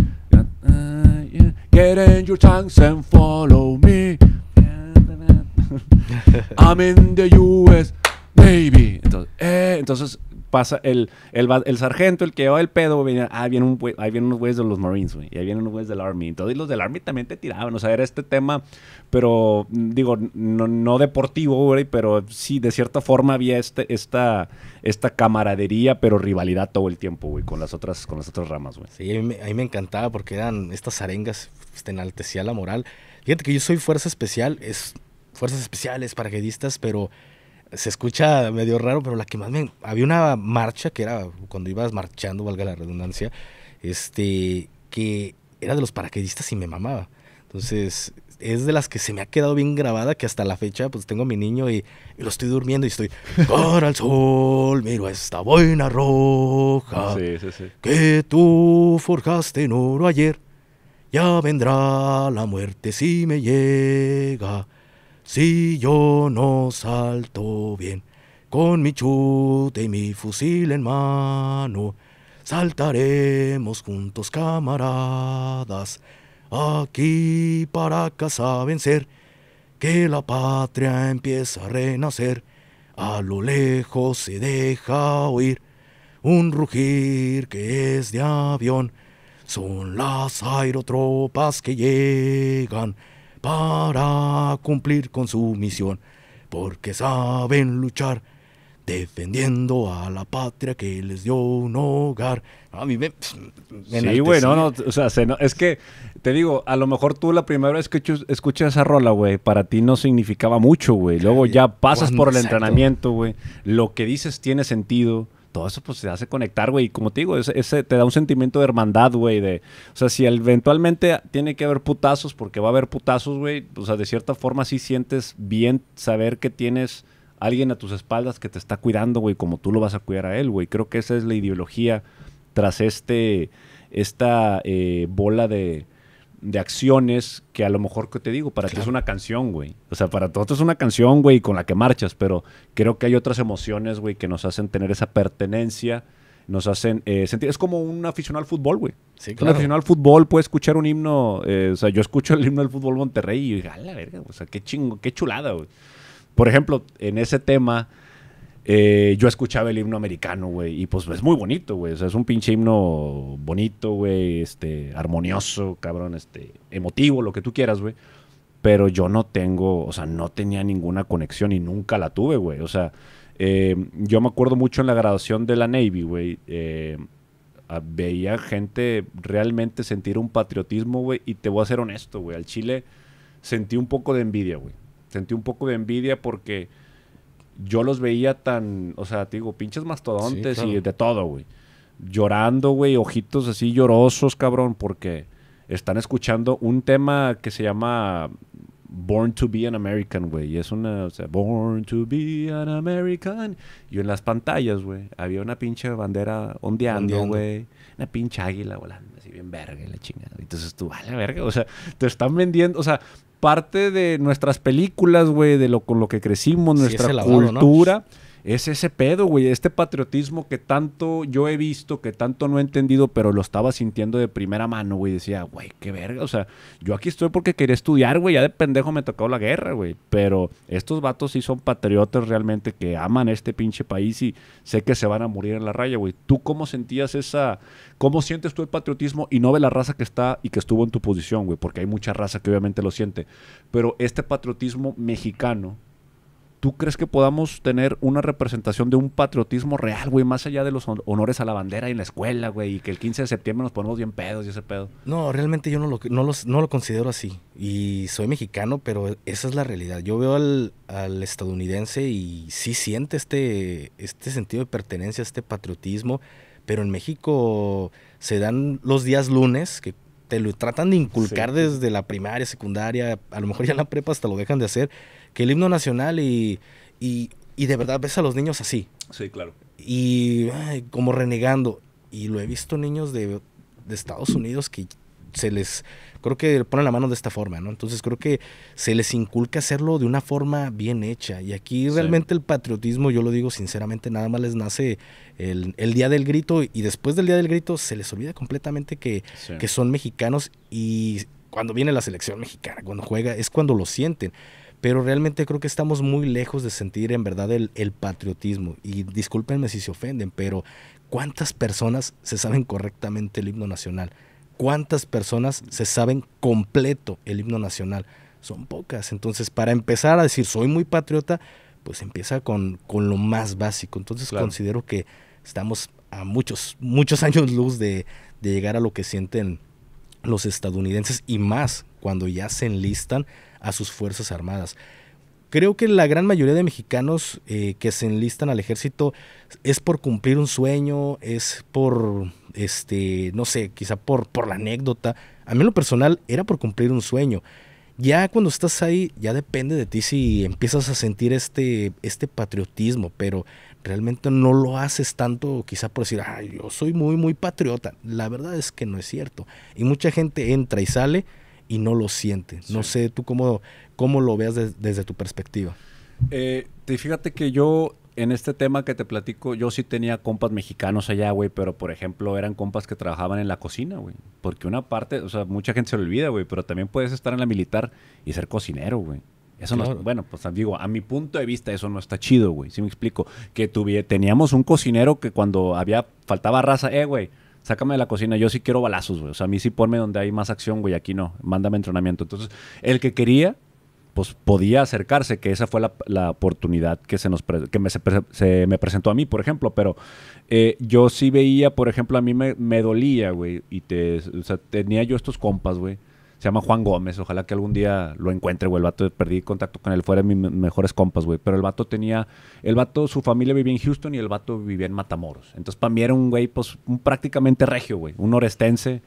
Get in your tanks and follow me. I'm in the US Navy. Entonces pasa el sargento, el que lleva el pedo, güey, ahí vienen unos güeyes de los Marines, güey, y ahí vienen unos güeyes del Army. Entonces los del Army también te tiraban, o sea, era este tema, pero digo, no deportivo, güey, pero sí, de cierta forma había esta camaradería, pero rivalidad todo el tiempo, güey, con las otras ramas, güey. Sí, a mí me encantaba porque eran estas arengas, te enaltecía la moral. Fíjate que yo soy fuerza especial, fuerzas especiales, paracaidistas, pero... Se escucha medio raro, pero la que más me... Había una marcha que era cuando ibas marchando, valga la redundancia, que era de los paracaidistas y me mamaba. Entonces, es de las que se me ha quedado bien grabada, que hasta la fecha, pues tengo a mi niño y lo estoy durmiendo y estoy... Cara al sol, miro esta boina roja, sí, sí, sí, que tú forjaste en oro ayer. Ya vendrá la muerte si me llega. Si yo no salto bien, con mi chute y mi fusil en mano, saltaremos juntos, camaradas, aquí para casa vencer, que la patria empieza a renacer, a lo lejos se deja oír, un rugir que es de avión, son las aerotropas que llegan, para cumplir con su misión, porque saben luchar, defendiendo a la patria que les dio un hogar. A mí me sí, güey, no, o sea, es que, te digo, a lo mejor tú la primera vez que escuchas esa rola, güey, para ti no significaba mucho, güey. Luego ya pasas por el entrenamiento, güey, lo que dices tiene sentido. Todo eso pues se hace conectar, güey, y como te digo, ese te da un sentimiento de hermandad, güey, o sea, si eventualmente tiene que haber putazos, porque va a haber putazos, güey, o sea, de cierta forma sí sientes bien saber que tienes alguien a tus espaldas que te está cuidando, güey, como tú lo vas a cuidar a él, güey. Creo que esa es la ideología tras esta bola de acciones que a lo mejor, que te digo, para ti es una canción, güey. O sea, para todos es una canción, güey, con la que marchas, pero creo que hay otras emociones, güey, que nos hacen tener esa pertenencia nos hacen sentir. Es como un aficionado al fútbol, güey. Sí, claro. Un aficionado al fútbol puede escuchar un himno. O sea, yo escucho el himno del fútbol Monterrey y digo, a la verga, o sea, qué chingo, qué chulada, güey. Por ejemplo, en ese tema, yo escuchaba el himno americano, güey, y pues es muy bonito, güey. O sea, es un pinche himno bonito, güey, armonioso, cabrón, emotivo, lo que tú quieras, güey. Pero yo no tengo, o sea, no tenía ninguna conexión y nunca la tuve, güey. O sea, yo me acuerdo mucho en la graduación de la Navy, güey, veía gente realmente sentir un patriotismo, güey, y te voy a ser honesto, güey, al Chile sentí un poco de envidia, güey. Sentí un poco de envidia porque yo los veía tan, o sea, te digo, pinches mastodontes, sí, claro, y de todo, güey. Llorando, güey, ojitos así llorosos, cabrón, porque están escuchando un tema que se llama Born to be an American, güey. Y es una, o sea, Born to be an American. Y en las pantallas, güey, había una pinche bandera ondeando, güey. Una pinche águila volando, así bien verga y la chingada. Entonces tú, vale, verga, o sea, te están vendiendo, o sea, parte de nuestras películas, güey, de lo con lo que crecimos, nuestra cultura, ¿no? Es ese pedo, güey, este patriotismo que tanto yo he visto, que tanto no he entendido, pero lo estaba sintiendo de primera mano, güey. Decía, güey, qué verga, o sea, yo aquí estoy porque quería estudiar, güey, ya de pendejo me tocó la guerra, güey, pero estos vatos sí son patriotas realmente, que aman este pinche país y sé que se van a morir en la raya, güey. ¿Tú cómo sentías esa, cómo sientes tú el patriotismo y no ve la raza que está y que estuvo en tu posición, güey? Porque hay mucha raza que obviamente lo siente, pero este patriotismo mexicano, ¿tú crees que podamos tener una representación de un patriotismo real, güey? Más allá de los honores a la bandera y en la escuela, güey. Y que el 15 de septiembre nos ponemos bien pedos y ese pedo. No, realmente yo no lo considero así. Y soy mexicano, pero esa es la realidad. Yo veo al estadounidense y sí siente este sentido de pertenencia, este patriotismo. Pero en México se dan los días lunes que te lo tratan de inculcar, sí, desde la primaria, secundaria, a lo mejor ya en la prepa hasta lo dejan de hacer, que el himno nacional y de verdad ves a los niños así. Sí, claro. Y ay, como renegando. Y lo he visto niños de Estados Unidos que se les, creo que ponen la mano de esta forma, ¿no? Entonces creo que se les inculca hacerlo de una forma bien hecha. Y aquí realmente sí, el patriotismo, yo lo digo sinceramente, nada más les nace el día del grito, y después del día del grito se les olvida completamente que, sí, que son mexicanos, y cuando viene la selección mexicana, cuando juega, es cuando lo sienten. Pero realmente creo que estamos muy lejos de sentir en verdad el patriotismo. Y discúlpenme si se ofenden, pero ¿cuántas personas se saben correctamente el himno nacional? ¿Cuántas personas se saben completo el himno nacional? Son pocas. Entonces, para empezar a decir soy muy patriota, pues empieza con lo más básico. Entonces, claro, considero que estamos a muchos años luz de llegar a lo que sienten los estadounidenses, y más cuando ya se enlistan a sus fuerzas armadas. Creo que la gran mayoría de mexicanos que se enlistan al ejército es por cumplir un sueño, es por, no sé, quizá por la anécdota. A mí en lo personal era por cumplir un sueño. Ya cuando estás ahí, ya depende de ti si empiezas a sentir este patriotismo, pero realmente no lo haces tanto quizá por decir, ay, yo soy muy, muy patriota. La verdad es que no es cierto. Y mucha gente entra y sale y no lo siente. No sí, sé tú cómo lo veas desde tu perspectiva. Fíjate que yo, en este tema que te platico, yo sí tenía compas mexicanos allá, güey, pero por ejemplo eran compas que trabajaban en la cocina, güey. Porque una parte, o sea, mucha gente se lo olvida, güey, pero también puedes estar en la militar y ser cocinero, güey. Eso claro, no, bueno, pues digo, a mi punto de vista eso no está chido, güey. ¿Sí me explico? Que teníamos un cocinero que cuando faltaba raza, güey, sácame de la cocina, yo sí quiero balazos, güey. O sea, a mí sí ponme donde hay más acción, güey, aquí no. Mándame entrenamiento. Entonces, el que quería, pues podía acercarse, que esa fue la oportunidad que se me presentó a mí, por ejemplo. Pero yo sí veía, por ejemplo, a mí me dolía, güey. O sea, tenía yo estos compas, güey. Se llama Juan Gómez, ojalá que algún día lo encuentre, güey. El vato, perdí contacto con él, fuera de mis mejores compas, güey. Pero su familia vivía en Houston y el vato vivía en Matamoros. Entonces, para mí era un güey, pues, prácticamente regio, güey. Un norestense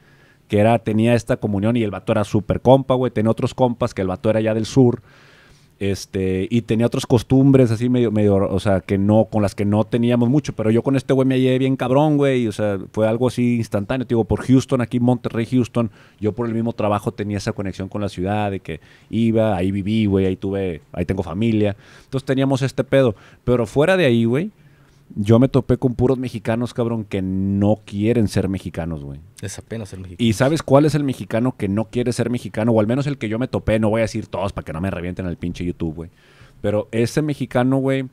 que tenía esta comunión, y el vato era súper compa, güey. Tenía otros compas que el vato era ya del sur. Y tenía otras costumbres así medio, o sea, con las que no teníamos mucho, pero yo con este güey me llevé bien cabrón, güey, o sea, fue algo así instantáneo, te digo, por Houston, aquí Monterrey, Houston, yo por el mismo trabajo tenía esa conexión con la ciudad, de que iba, ahí viví, güey, ahí tengo familia, entonces teníamos este pedo, pero fuera de ahí, güey, Yo me topé con puros mexicanos, cabrón, que no quieren ser mexicanos, güey. Es apenas ser mexicano. ¿Y sabes cuál es el mexicano que no quiere ser mexicano? O al menos el que yo me topé, no voy a decir todos para que no me revienten el pinche YouTube, güey. Pero ese mexicano, güey,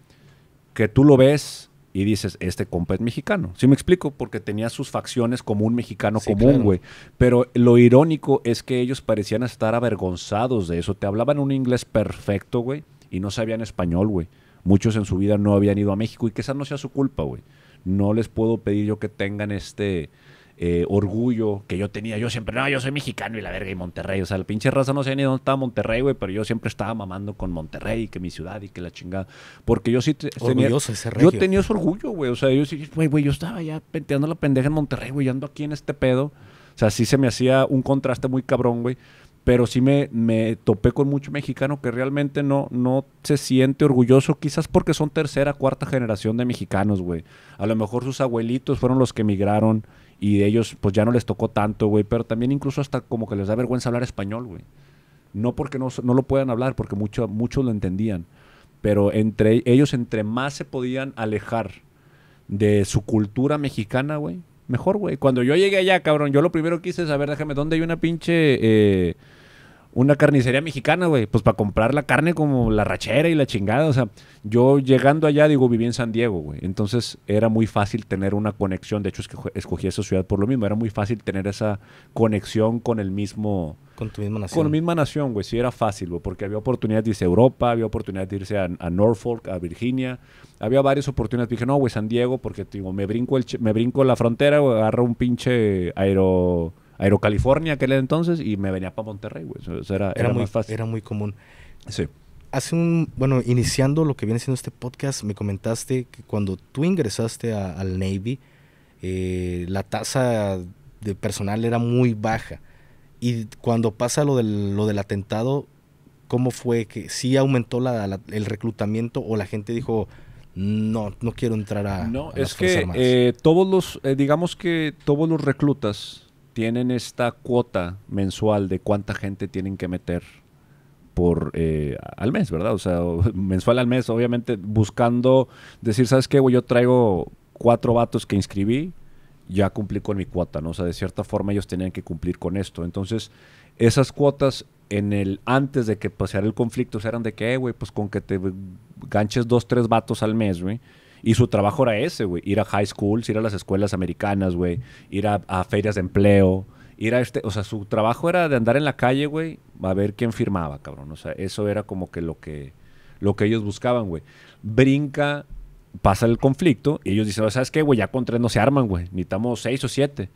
que tú lo ves y dices, este compa es mexicano. ¿Sí me explico? Porque tenía sus facciones como un mexicano común, güey. Claro. Pero lo irónico es que ellos parecían estar avergonzados de eso. Te hablaban un inglés perfecto, güey, y no sabían español, güey. Muchos en su vida no habían ido a México y que esa no sea su culpa, güey. No les puedo pedir yo que tengan este orgullo que yo tenía. Yo siempre, no, yo soy mexicano y la verga y Monterrey. O sea, la pinche raza no sé ni dónde estaba Monterrey, güey, pero yo siempre estaba mamando con Monterrey y que mi ciudad y que la chingada. Porque yo sí tenía... Ese regio. Yo tenía ese orgullo, güey. O sea, yo sí, güey, yo estaba ya penteando la pendeja en Monterrey, güey, ando aquí en este pedo. O sea, sí se me hacía un contraste muy cabrón, güey. Pero sí me topé con mucho mexicano que realmente no se siente orgulloso, quizás porque son tercera, cuarta generación de mexicanos, güey. A lo mejor sus abuelitos fueron los que emigraron y de ellos pues ya no les tocó tanto, güey. Pero también incluso hasta como que les da vergüenza hablar español, güey. No porque no lo puedan hablar, porque muchos lo entendían. Pero entre ellos, entre más se podían alejar de su cultura mexicana, güey, mejor, güey. Cuando yo llegué allá, cabrón, yo lo primero que hice es, a ver, déjame, ¿dónde hay una pinche... una carnicería mexicana, güey? Pues para comprar la carne como la rachera y la chingada. O sea, yo llegando allá, digo, viví en San Diego, güey. Entonces era muy fácil tener una conexión. De hecho, es que escogí esa ciudad por lo mismo. Era muy fácil tener esa conexión con el mismo... Con tu misma nación. Con mi misma nación, güey. Sí, era fácil, güey. Porque había oportunidades de irse a Europa, había oportunidades de irse a Norfolk, a Virginia. Había varias oportunidades. Dije, no, güey, San Diego, porque digo, me brinco la frontera, güey, agarro un pinche Aerocalifornia, aquel entonces, y me venía para Monterrey, güey. O sea, era muy fácil. Era muy común. Sí. Hace bueno, iniciando lo que viene siendo este podcast, me comentaste que cuando tú ingresaste al Navy, la tasa de personal era muy baja. Y cuando pasa lo del atentado, ¿cómo fue que sí aumentó el reclutamiento o la gente dijo... No quiero entrar a... No, es que todos los, digamos que todos los reclutas tienen esta cuota mensual de cuánta gente tienen que meter al mes, ¿verdad? O sea, mensual al mes, obviamente buscando decir, ¿sabes qué, güey? Yo traigo 4 vatos que inscribí, ya cumplí con mi cuota, ¿no? O sea, de cierta forma ellos tenían que cumplir con esto. Entonces, esas cuotas antes de que pasara el conflicto, eran de que, güey, pues con que te ganches 2, 3 vatos al mes, güey. Y su trabajo era ese, güey. Ir a high schools, ir a las escuelas americanas, güey. Ir a ferias de empleo. Ir a o sea, su trabajo era de andar en la calle, güey, a ver quién firmaba, cabrón. O sea, eso era como que lo que ellos buscaban, güey. Brinca, pasa el conflicto y ellos dicen, ¿sabes qué, güey? Ya con 3 no se arman, güey. Necesitamos 6 o 7.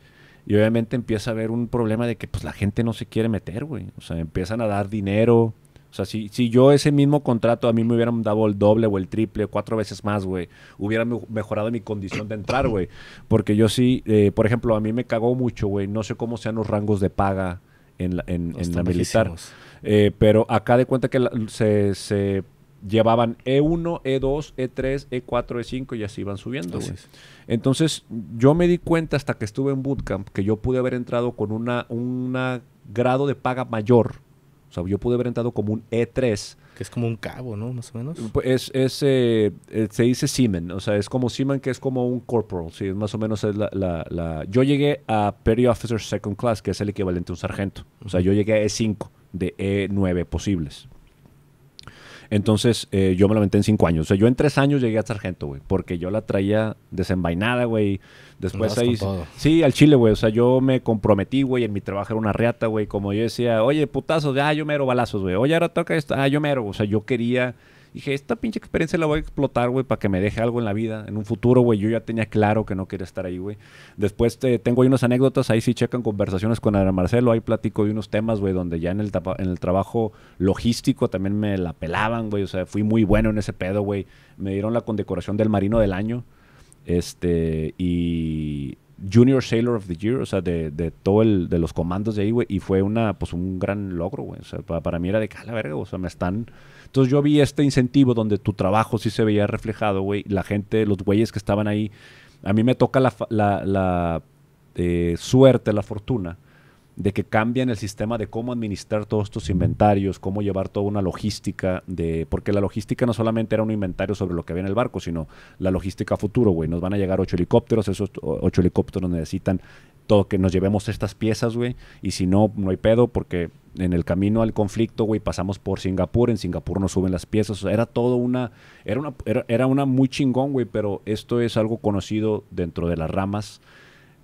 Y obviamente empieza a haber un problema de que pues la gente no se quiere meter, güey. O sea, empiezan a dar dinero. O sea, si yo ese mismo contrato a mí me hubieran dado el doble o el triple, 4 veces más, güey, hubiera mejorado mi condición de entrar, güey. Porque yo sí, por ejemplo, a mí me cagó mucho, güey. No sé cómo sean los rangos de paga en la militar. Pero acá de cuenta que se llevaban E1, E2, E3, E4, E5 y así iban subiendo, güey. Entonces, yo me di cuenta hasta que estuve en bootcamp que yo pude haber entrado con un grado de paga mayor. O sea, yo pude haber entrado como un E3. Que es como un cabo, ¿no? Más o menos. Se dice seaman. O sea, es como seaman, que es como un corporal. Sí, más o menos es la... Yo llegué a Petty Officer Second Class, que es el equivalente a un sargento. O sea, yo llegué a E5 de E9 posibles. Entonces, yo me lo aventé en 5 años. O sea, yo en 3 años llegué a sargento, güey. Porque yo la traía desenvainada, güey. Después ahí... Sí, al chile, güey. O sea, yo me comprometí, güey. En mi trabajo era una reata, güey. Como yo decía, oye, putazos. Ah, yo mero balazos, güey. Oye, ahora toca esto. Ah, yo mero. O sea, yo quería... Dije, esta pinche experiencia la voy a explotar, güey, para que me deje algo en la vida. En un futuro, güey, yo ya tenía claro que no quería estar ahí, güey. Después tengo ahí unas anécdotas, ahí sí checan conversaciones con Adrián Marcelo. Ahí platico de unos temas, güey, donde ya en el trabajo logístico también me la pelaban, güey. O sea, fui muy bueno en ese pedo, güey. Me dieron la condecoración del Marino del Año. Y Junior Sailor of the Year, o sea, de los comandos de ahí, güey. Y fue un gran logro, güey. O sea, para mí era de cala verga, o sea, me están... Entonces yo vi este incentivo donde tu trabajo sí se veía reflejado, güey. La gente, los güeyes que estaban ahí. A mí me toca la suerte, la fortuna de que cambian el sistema de cómo administrar todos estos inventarios, cómo llevar toda una logística de... Porque la logística no solamente era un inventario sobre lo que había en el barco, sino la logística a futuro, güey. Nos van a llegar 8 helicópteros, esos 8 helicópteros necesitan todo, que nos llevemos estas piezas, güey. Y si no, no hay pedo, porque en el camino al conflicto, güey, pasamos por Singapur, en Singapur nos suben las piezas. O sea, era todo una... Era una muy chingón, güey, pero esto es algo conocido dentro de las ramas.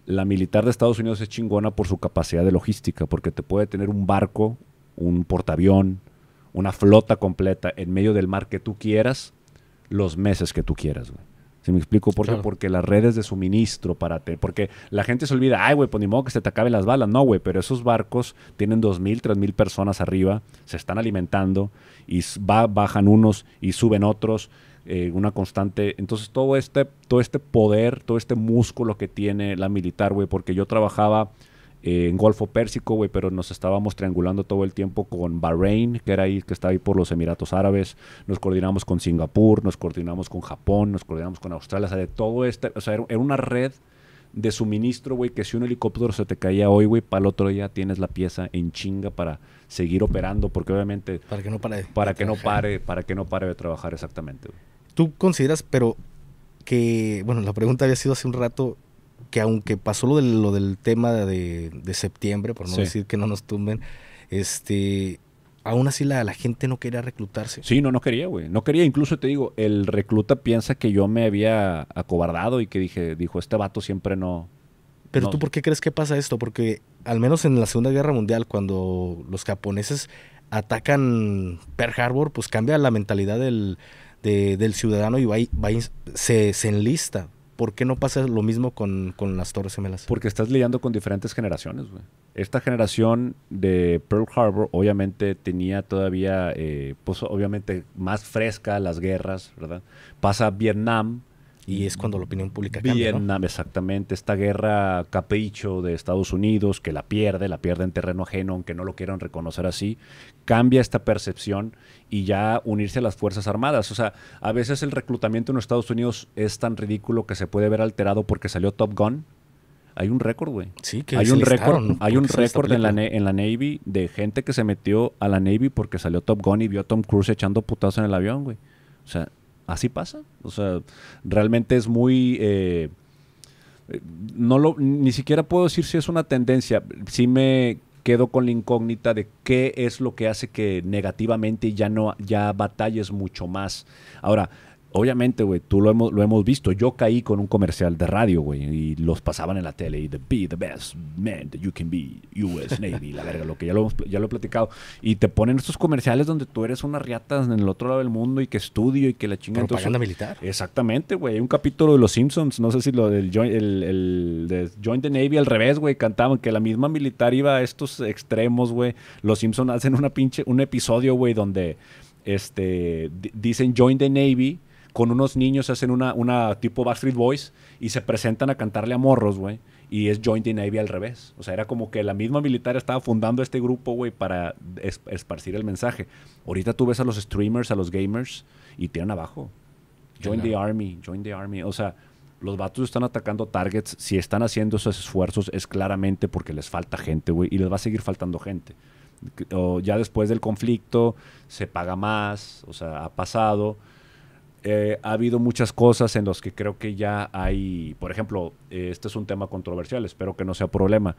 La militar de Estados Unidos es chingona por su capacidad de logística, porque te puede tener un barco, un portaavión, una flota completa en medio del mar que tú quieras, los meses que tú quieras, güey. ¿Sí me explico? ¿Por qué? Claro. Porque las redes de suministro para... Porque la gente se olvida, ay, güey, pues ni modo que se te acaben las balas. No, güey, pero esos barcos tienen 2,000, 3,000 personas arriba, se están alimentando, y bajan unos y suben otros... una constante. Entonces todo este poder, todo este músculo que tiene la militar, güey, porque yo trabajaba en Golfo Pérsico, güey, pero nos estábamos triangulando todo el tiempo con Bahrein, que está ahí por los Emiratos Árabes, nos coordinamos con Singapur, nos coordinamos con Japón, nos coordinamos con Australia, o sea, de todo este, o sea, era una red de suministro, güey, que si un helicóptero se te caía hoy, güey, para el otro día tienes la pieza en chinga para seguir operando, porque obviamente... Para que no pare. Para que no pare de trabajar, exactamente, güey. ¿Tú consideras, pero que, bueno, la pregunta había sido hace un rato, que aunque pasó lo del tema de septiembre, por no sí. decir que no nos tumben, aún así la gente no quería reclutarse? Sí, no quería, güey. No quería, incluso te digo, el recluta piensa que yo me había acobardado y que dijo, este vato siempre no... Pero no. ¿Tú por qué crees que pasa esto? Porque al menos en la Segunda Guerra Mundial, cuando los japoneses atacan Pearl Harbor, pues cambia la mentalidad del ciudadano y se enlista. ¿Por qué no pasa lo mismo con las Torres Gemelas? Porque estás lidiando con diferentes generaciones, güey. Esta generación de Pearl Harbor obviamente tenía todavía, pues obviamente más fresca las guerras, ¿verdad? Pasa Vietnam. Y es cuando la opinión pública cambia, ¿no? Vietnam, exactamente. Esta guerra capricho de Estados Unidos, que la pierde en terreno ajeno, aunque no lo quieran reconocer así, cambia esta percepción y ya unirse a las Fuerzas Armadas. O sea, a veces el reclutamiento en los Estados Unidos es tan ridículo que se puede ver alterado porque salió Top Gun. Hay un récord, güey. Sí, que hay un récord. Hay un récord en la Navy de gente que se metió a la Navy porque salió Top Gun y vio a Tom Cruise echando putazos en el avión, güey. O sea, así pasa. O sea, realmente es muy... ni siquiera puedo decir si es una tendencia. Sí me quedo con la incógnita de qué es lo que hace que negativamente ya batalles mucho más. Ahora, obviamente, güey, tú lo hemos visto. Yo caí con un comercial de radio, güey, y los pasaban en la tele. Y be the best man that you can be, US Navy, la verga, lo que ya lo he platicado. Y te ponen estos comerciales donde tú eres una riata en el otro lado del mundo y que estudio y que la chingada. Propaganda militar. Exactamente, güey. Hay un capítulo de Los Simpsons, no sé si lo del de Join the Navy al revés, güey, cantaban que la misma militar iba a estos extremos, güey. Los Simpsons hacen un episodio, güey, donde dicen Join the Navy. Con unos niños hacen una tipo Backstreet Boys y se presentan a cantarle a morros, güey. Y es Join the Navy al revés. O sea, era como que la misma militar estaba fundando este grupo, güey, para esparcir el mensaje. Ahorita tú ves a los streamers, a los gamers, y tienen abajo. Join the Army, Join the Army. O sea, los vatos están atacando targets. Si están haciendo esos esfuerzos es claramente porque les falta gente, güey. Y les va a seguir faltando gente. O ya después del conflicto se paga más. O sea, ha pasado... ha habido muchas cosas en las que creo que ya hay, por ejemplo, este es un tema controversial, espero que no sea problema.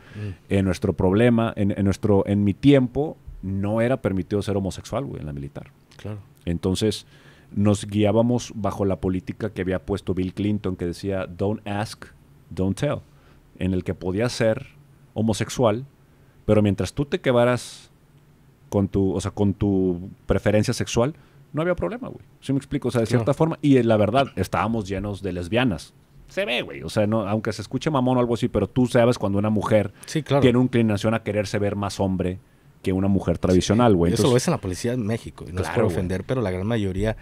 En mi tiempo no era permitido ser homosexual, güey, en la militar. Claro. Entonces nos guiábamos bajo la política que había puesto Bill Clinton, que decía don't ask, don't tell, en el que podías ser homosexual, pero mientras tú te quedaras con tu preferencia sexual, no había problema, güey. ¿Sí me explico? O sea, de cierta forma. Y la verdad, estábamos llenos de lesbianas. Se ve, güey. O sea, no, aunque se escuche mamón o algo así, pero tú sabes cuando una mujer tiene una inclinación a quererse ver más hombre que una mujer tradicional, güey. Sí. Eso lo ves en la policía en México. No es por ofender, pero la gran mayoría...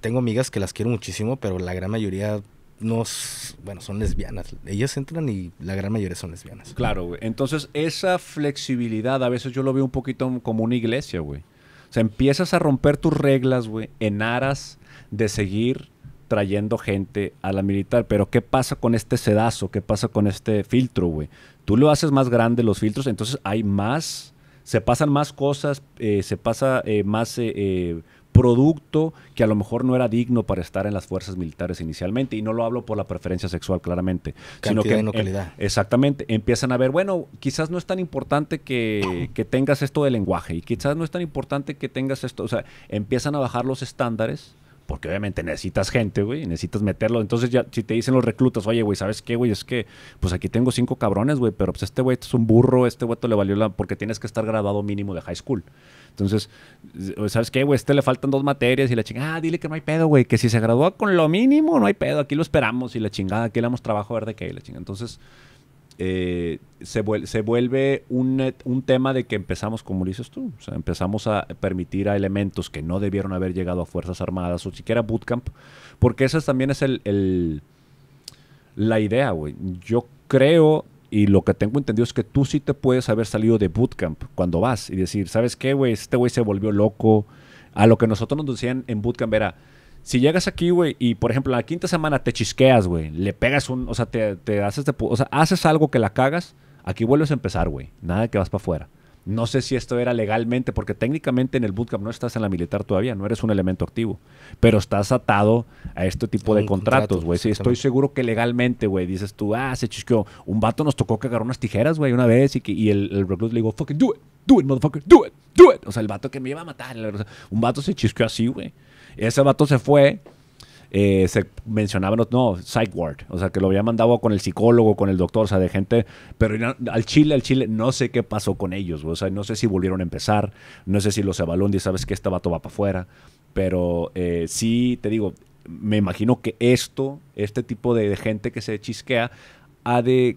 Tengo amigas que las quiero muchísimo, pero la gran mayoría son lesbianas. Ellas entran y la gran mayoría son lesbianas. Claro, güey. Entonces, esa flexibilidad a veces yo lo veo un poquito como una iglesia, güey. O sea, empiezas a romper tus reglas, güey, en aras de seguir trayendo gente a la militar. Pero ¿qué pasa con este sedazo? ¿Qué pasa con este filtro, güey? Tú lo haces más grande los filtros, entonces hay más, se pasan más cosas, se pasa más producto que a lo mejor no era digno para estar en las fuerzas militares inicialmente. Y no lo hablo por la preferencia sexual, claramente. Cantidad, sino que no calidad. Exactamente. Empiezan a ver, bueno, quizás no es tan importante que tengas esto de lenguaje, y quizás no es tan importante que tengas esto. O sea, empiezan a bajar los estándares, porque obviamente necesitas gente, güey, necesitas meterlo. Entonces ya si te dicen los reclutas, oye, güey, ¿sabes qué, güey? Es que pues aquí tengo 5 cabrones, güey, pero pues este güey es un burro, este güey le valió la... Porque tienes que estar graduado mínimo de high school. Entonces, ¿sabes qué, güey? Este le faltan 2 materias y la chingada, dile que no hay pedo, güey, que si se graduó con lo mínimo, no hay pedo, aquí lo esperamos y la chingada, aquí le damos trabajo a ver de qué, y la chingada. Entonces, se vuelve un tema de que empezamos, como dices tú, o sea, empezamos a permitir a elementos que no debieron haber llegado a Fuerzas Armadas o siquiera bootcamp, porque esa también es la idea, güey. Yo creo... Y lo que tengo entendido es que tú sí te puedes haber salido de bootcamp cuando vas y decir, ¿sabes qué, güey? Este güey se volvió loco. A lo que nosotros nos decían en bootcamp era, si llegas aquí, güey, y por ejemplo, la quinta semana te chisqueas, güey, le pegas un... O sea, te haces de... O sea, haces algo que la cagas, aquí vuelves a empezar, güey. Nada que vas para afuera. No sé si esto era legalmente, porque técnicamente en el bootcamp no estás en la militar todavía, no eres un elemento activo, pero estás atado a este tipo de contratos, güey. Sí, estoy seguro que legalmente, güey, dices tú, ah, se chisqueó. Un vato nos tocó que agarró unas tijeras, güey, una vez, y el reclus le dijo, fucking do it, motherfucker, do it, do it. O sea, el vato que me iba a matar. O sea, un vato se chisqueó así, güey. Ese vato se fue. Se mencionaban, no, psych ward, o sea, que lo había mandado con el psicólogo, con el doctor, o sea, de gente, pero al Chile, no sé qué pasó con ellos, o sea, no sé si volvieron a empezar, no sé si los evaluó y sabes que este vato va para afuera, pero sí, te digo, me imagino que este tipo de gente que se chisquea, ha de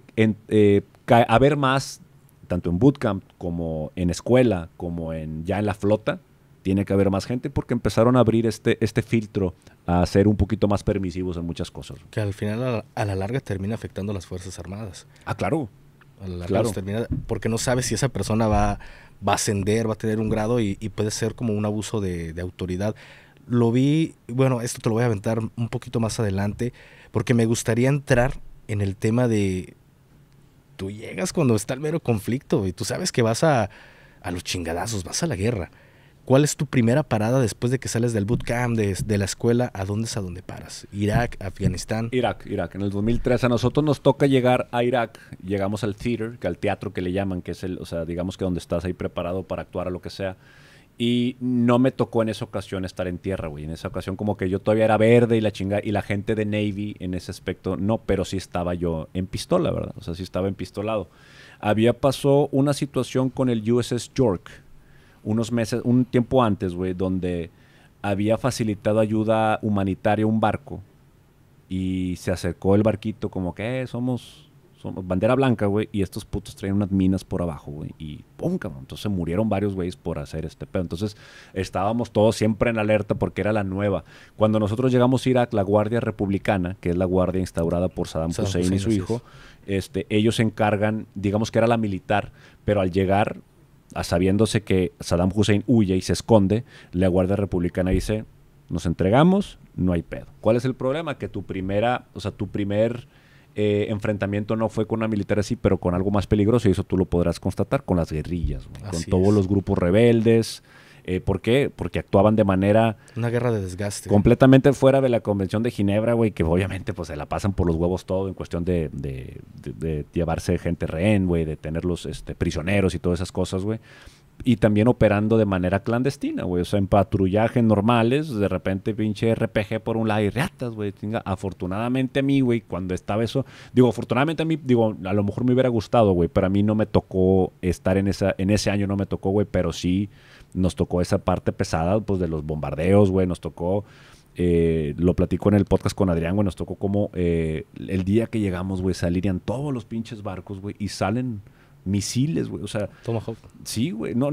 haber más, tanto en bootcamp, como en escuela, como ya en la flota. Tiene que haber más gente porque empezaron a abrir este filtro a ser un poquito más permisivos en muchas cosas. Que al final, a la larga, termina afectando a las Fuerzas Armadas. Ah, claro. A la larga claro. Termina, porque no sabes si esa persona va a ascender, va a tener un grado y puede ser como un abuso de autoridad. Lo vi, bueno, esto te lo voy a aventar un poquito más adelante porque me gustaría entrar en el tema de... Tú llegas cuando está el mero conflicto y tú sabes que vas a los chingadazos, vas a la guerra. ¿Cuál es tu primera parada después de que sales del bootcamp, de la escuela? ¿A dónde paras? ¿Irak, Afganistán? Irak. En el 2013 a nosotros nos toca llegar a Irak. Llegamos al theater, que al teatro que le llaman, que es o sea, digamos que donde estás ahí preparado para actuar a lo que sea. Y no me tocó en esa ocasión estar en tierra, güey. En esa ocasión como que yo todavía era verde y la chingada. Y la gente de Navy en ese aspecto, no. Pero sí estaba yo en pistola, ¿verdad? O sea, sí estaba empistolado. Pasó una situación con el USS York. Unos meses, un tiempo antes, güey, donde había facilitado ayuda humanitaria a un barco y se acercó el barquito como que somos bandera blanca, güey, y estos putos traían unas minas por abajo, güey, y ¡pum! Cabrón. Entonces murieron varios güeyes por hacer este pedo. Entonces estábamos todos siempre en alerta porque era la nueva. Cuando nosotros llegamos a Irak, la Guardia Republicana, que es la guardia instaurada por Saddam Hussein y su hijo, ellos se encargan, digamos que era la militar, pero al llegar... sabiéndose que Saddam Hussein huye y se esconde, la Guardia Republicana dice, nos entregamos, no hay pedo. ¿Cuál es el problema? Que tu primer enfrentamiento no fue con una militar así, pero con algo más peligroso, y eso tú lo podrás constatar con las guerrillas, güey, con todos los grupos rebeldes. ¿Por qué? Porque actuaban de manera... Una guerra de desgaste. Completamente fuera de la Convención de Ginebra, güey, que obviamente pues se la pasan por los huevos todo en cuestión de llevarse gente rehén, güey, de tenerlos prisioneros y todas esas cosas, güey. Y también operando de manera clandestina, güey. O sea, en patrullajes normales, de repente pinche RPG por un lado y reatas, güey. Afortunadamente a mí, güey, cuando estaba eso... Digo, afortunadamente a mí, digo, a lo mejor me hubiera gustado, güey, pero a mí no me tocó estar en ese año, no me tocó, güey, pero sí... Nos tocó esa parte pesada, pues, de los bombardeos, güey. Nos tocó, lo platico en el podcast con Adrián, güey. Nos tocó como el día que llegamos, güey, salirían todos los pinches barcos, güey. Y salen misiles, güey. O sea... Tomahawk. Sí, güey. No,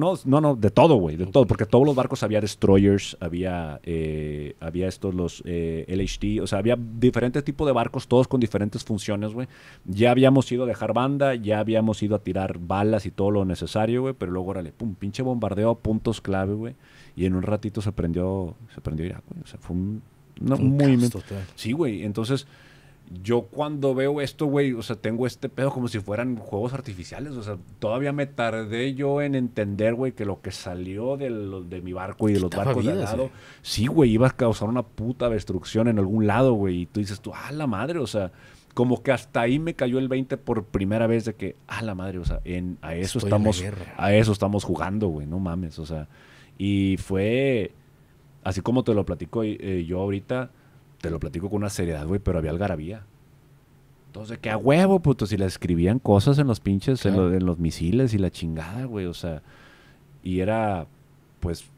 de todo, güey. De todo. Porque todos los barcos había destroyers, había estos, los LHD. O sea, había diferentes tipos de barcos, todos con diferentes funciones, güey. Ya habíamos ido a dejar banda, ya habíamos ido a tirar balas y todo lo necesario, güey. Pero luego, órale, pum, pinche bombardeo, puntos clave, güey. Y en un ratito se prendió Irak, güey. O sea, fue un No, muy total. Sí, güey. Entonces, yo cuando veo esto, güey, o sea, tengo este pedo como si fueran juegos artificiales. O sea, todavía me tardé yo en entender, güey, que lo que salió de mi barco y de los barcos de al lado, sí, güey, iba a causar una puta destrucción en algún lado, güey. Y tú dices, tú, ah, la madre, o sea, como que hasta ahí me cayó el 20 por primera vez de que, ah, la madre, o sea, a eso estamos jugando, güey, no mames, o sea. Y fue, así como te lo platico yo ahorita, te lo platico con una seriedad, güey, pero había algarabía. Entonces, que a huevo, puto, si le escribían cosas en los pinches, claro, en los misiles y la chingada, güey, o sea, y era, pues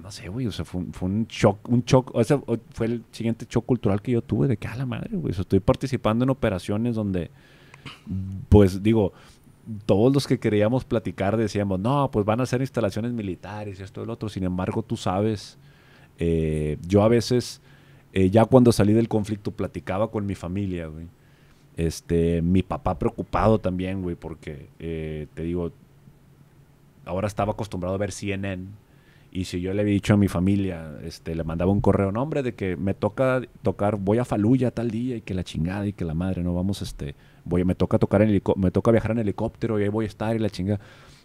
no sé, güey, o sea, fue un shock, o sea, fue el siguiente shock cultural que yo tuve de que, a la madre, güey, o sea, estoy participando en operaciones donde, pues, digo, todos los que queríamos platicar decíamos, no, pues van a hacer instalaciones militares, esto y lo otro. Sin embargo, tú sabes, yo a veces, ya cuando salí del conflicto, platicaba con mi familia, güey. Mi papá preocupado también, güey, porque, te digo, ahora estaba acostumbrado a ver CNN. Y si yo le había dicho a mi familia, le mandaba un correo, no, hombre, de que me toca tocar, voy a Faluya tal día y que la chingada y que la madre, no, vamos, me toca viajar en helicóptero y ahí voy a estar y la chingada.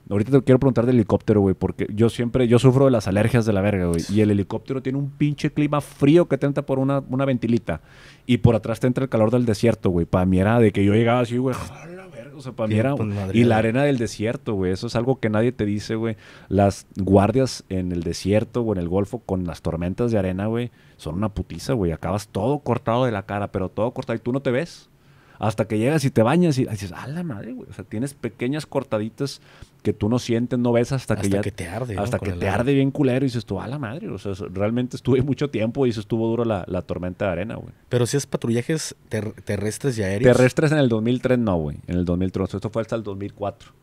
Ahorita te quiero preguntar del helicóptero, güey, porque yo sufro de las alergias de la verga, güey, y el helicóptero tiene un pinche clima frío que te entra por una ventilita y por atrás te entra el calor del desierto, güey. Para mí era de que yo llegaba así, güey, o sea, para mí era, y la arena del desierto, güey. Eso es algo que nadie te dice, güey. Las guardias en el desierto o en el Golfo con las tormentas de arena, güey, son una putiza, güey. Acabas todo cortado de la cara, pero todo cortado y tú no te ves. Hasta que llegas y te bañas y dices, ¡ah, la madre, güey! O sea, tienes pequeñas cortaditas que tú no sientes, no ves hasta que te arde. Hasta que te arde bien culero y dices tú, ¡ah, la madre! O sea, realmente estuve mucho tiempo y eso estuvo duro la tormenta de arena, güey. Pero si es patrullajes terrestres y aéreos. Terrestres en el 2003 no, güey. En el 2003. Esto fue hasta el 2004.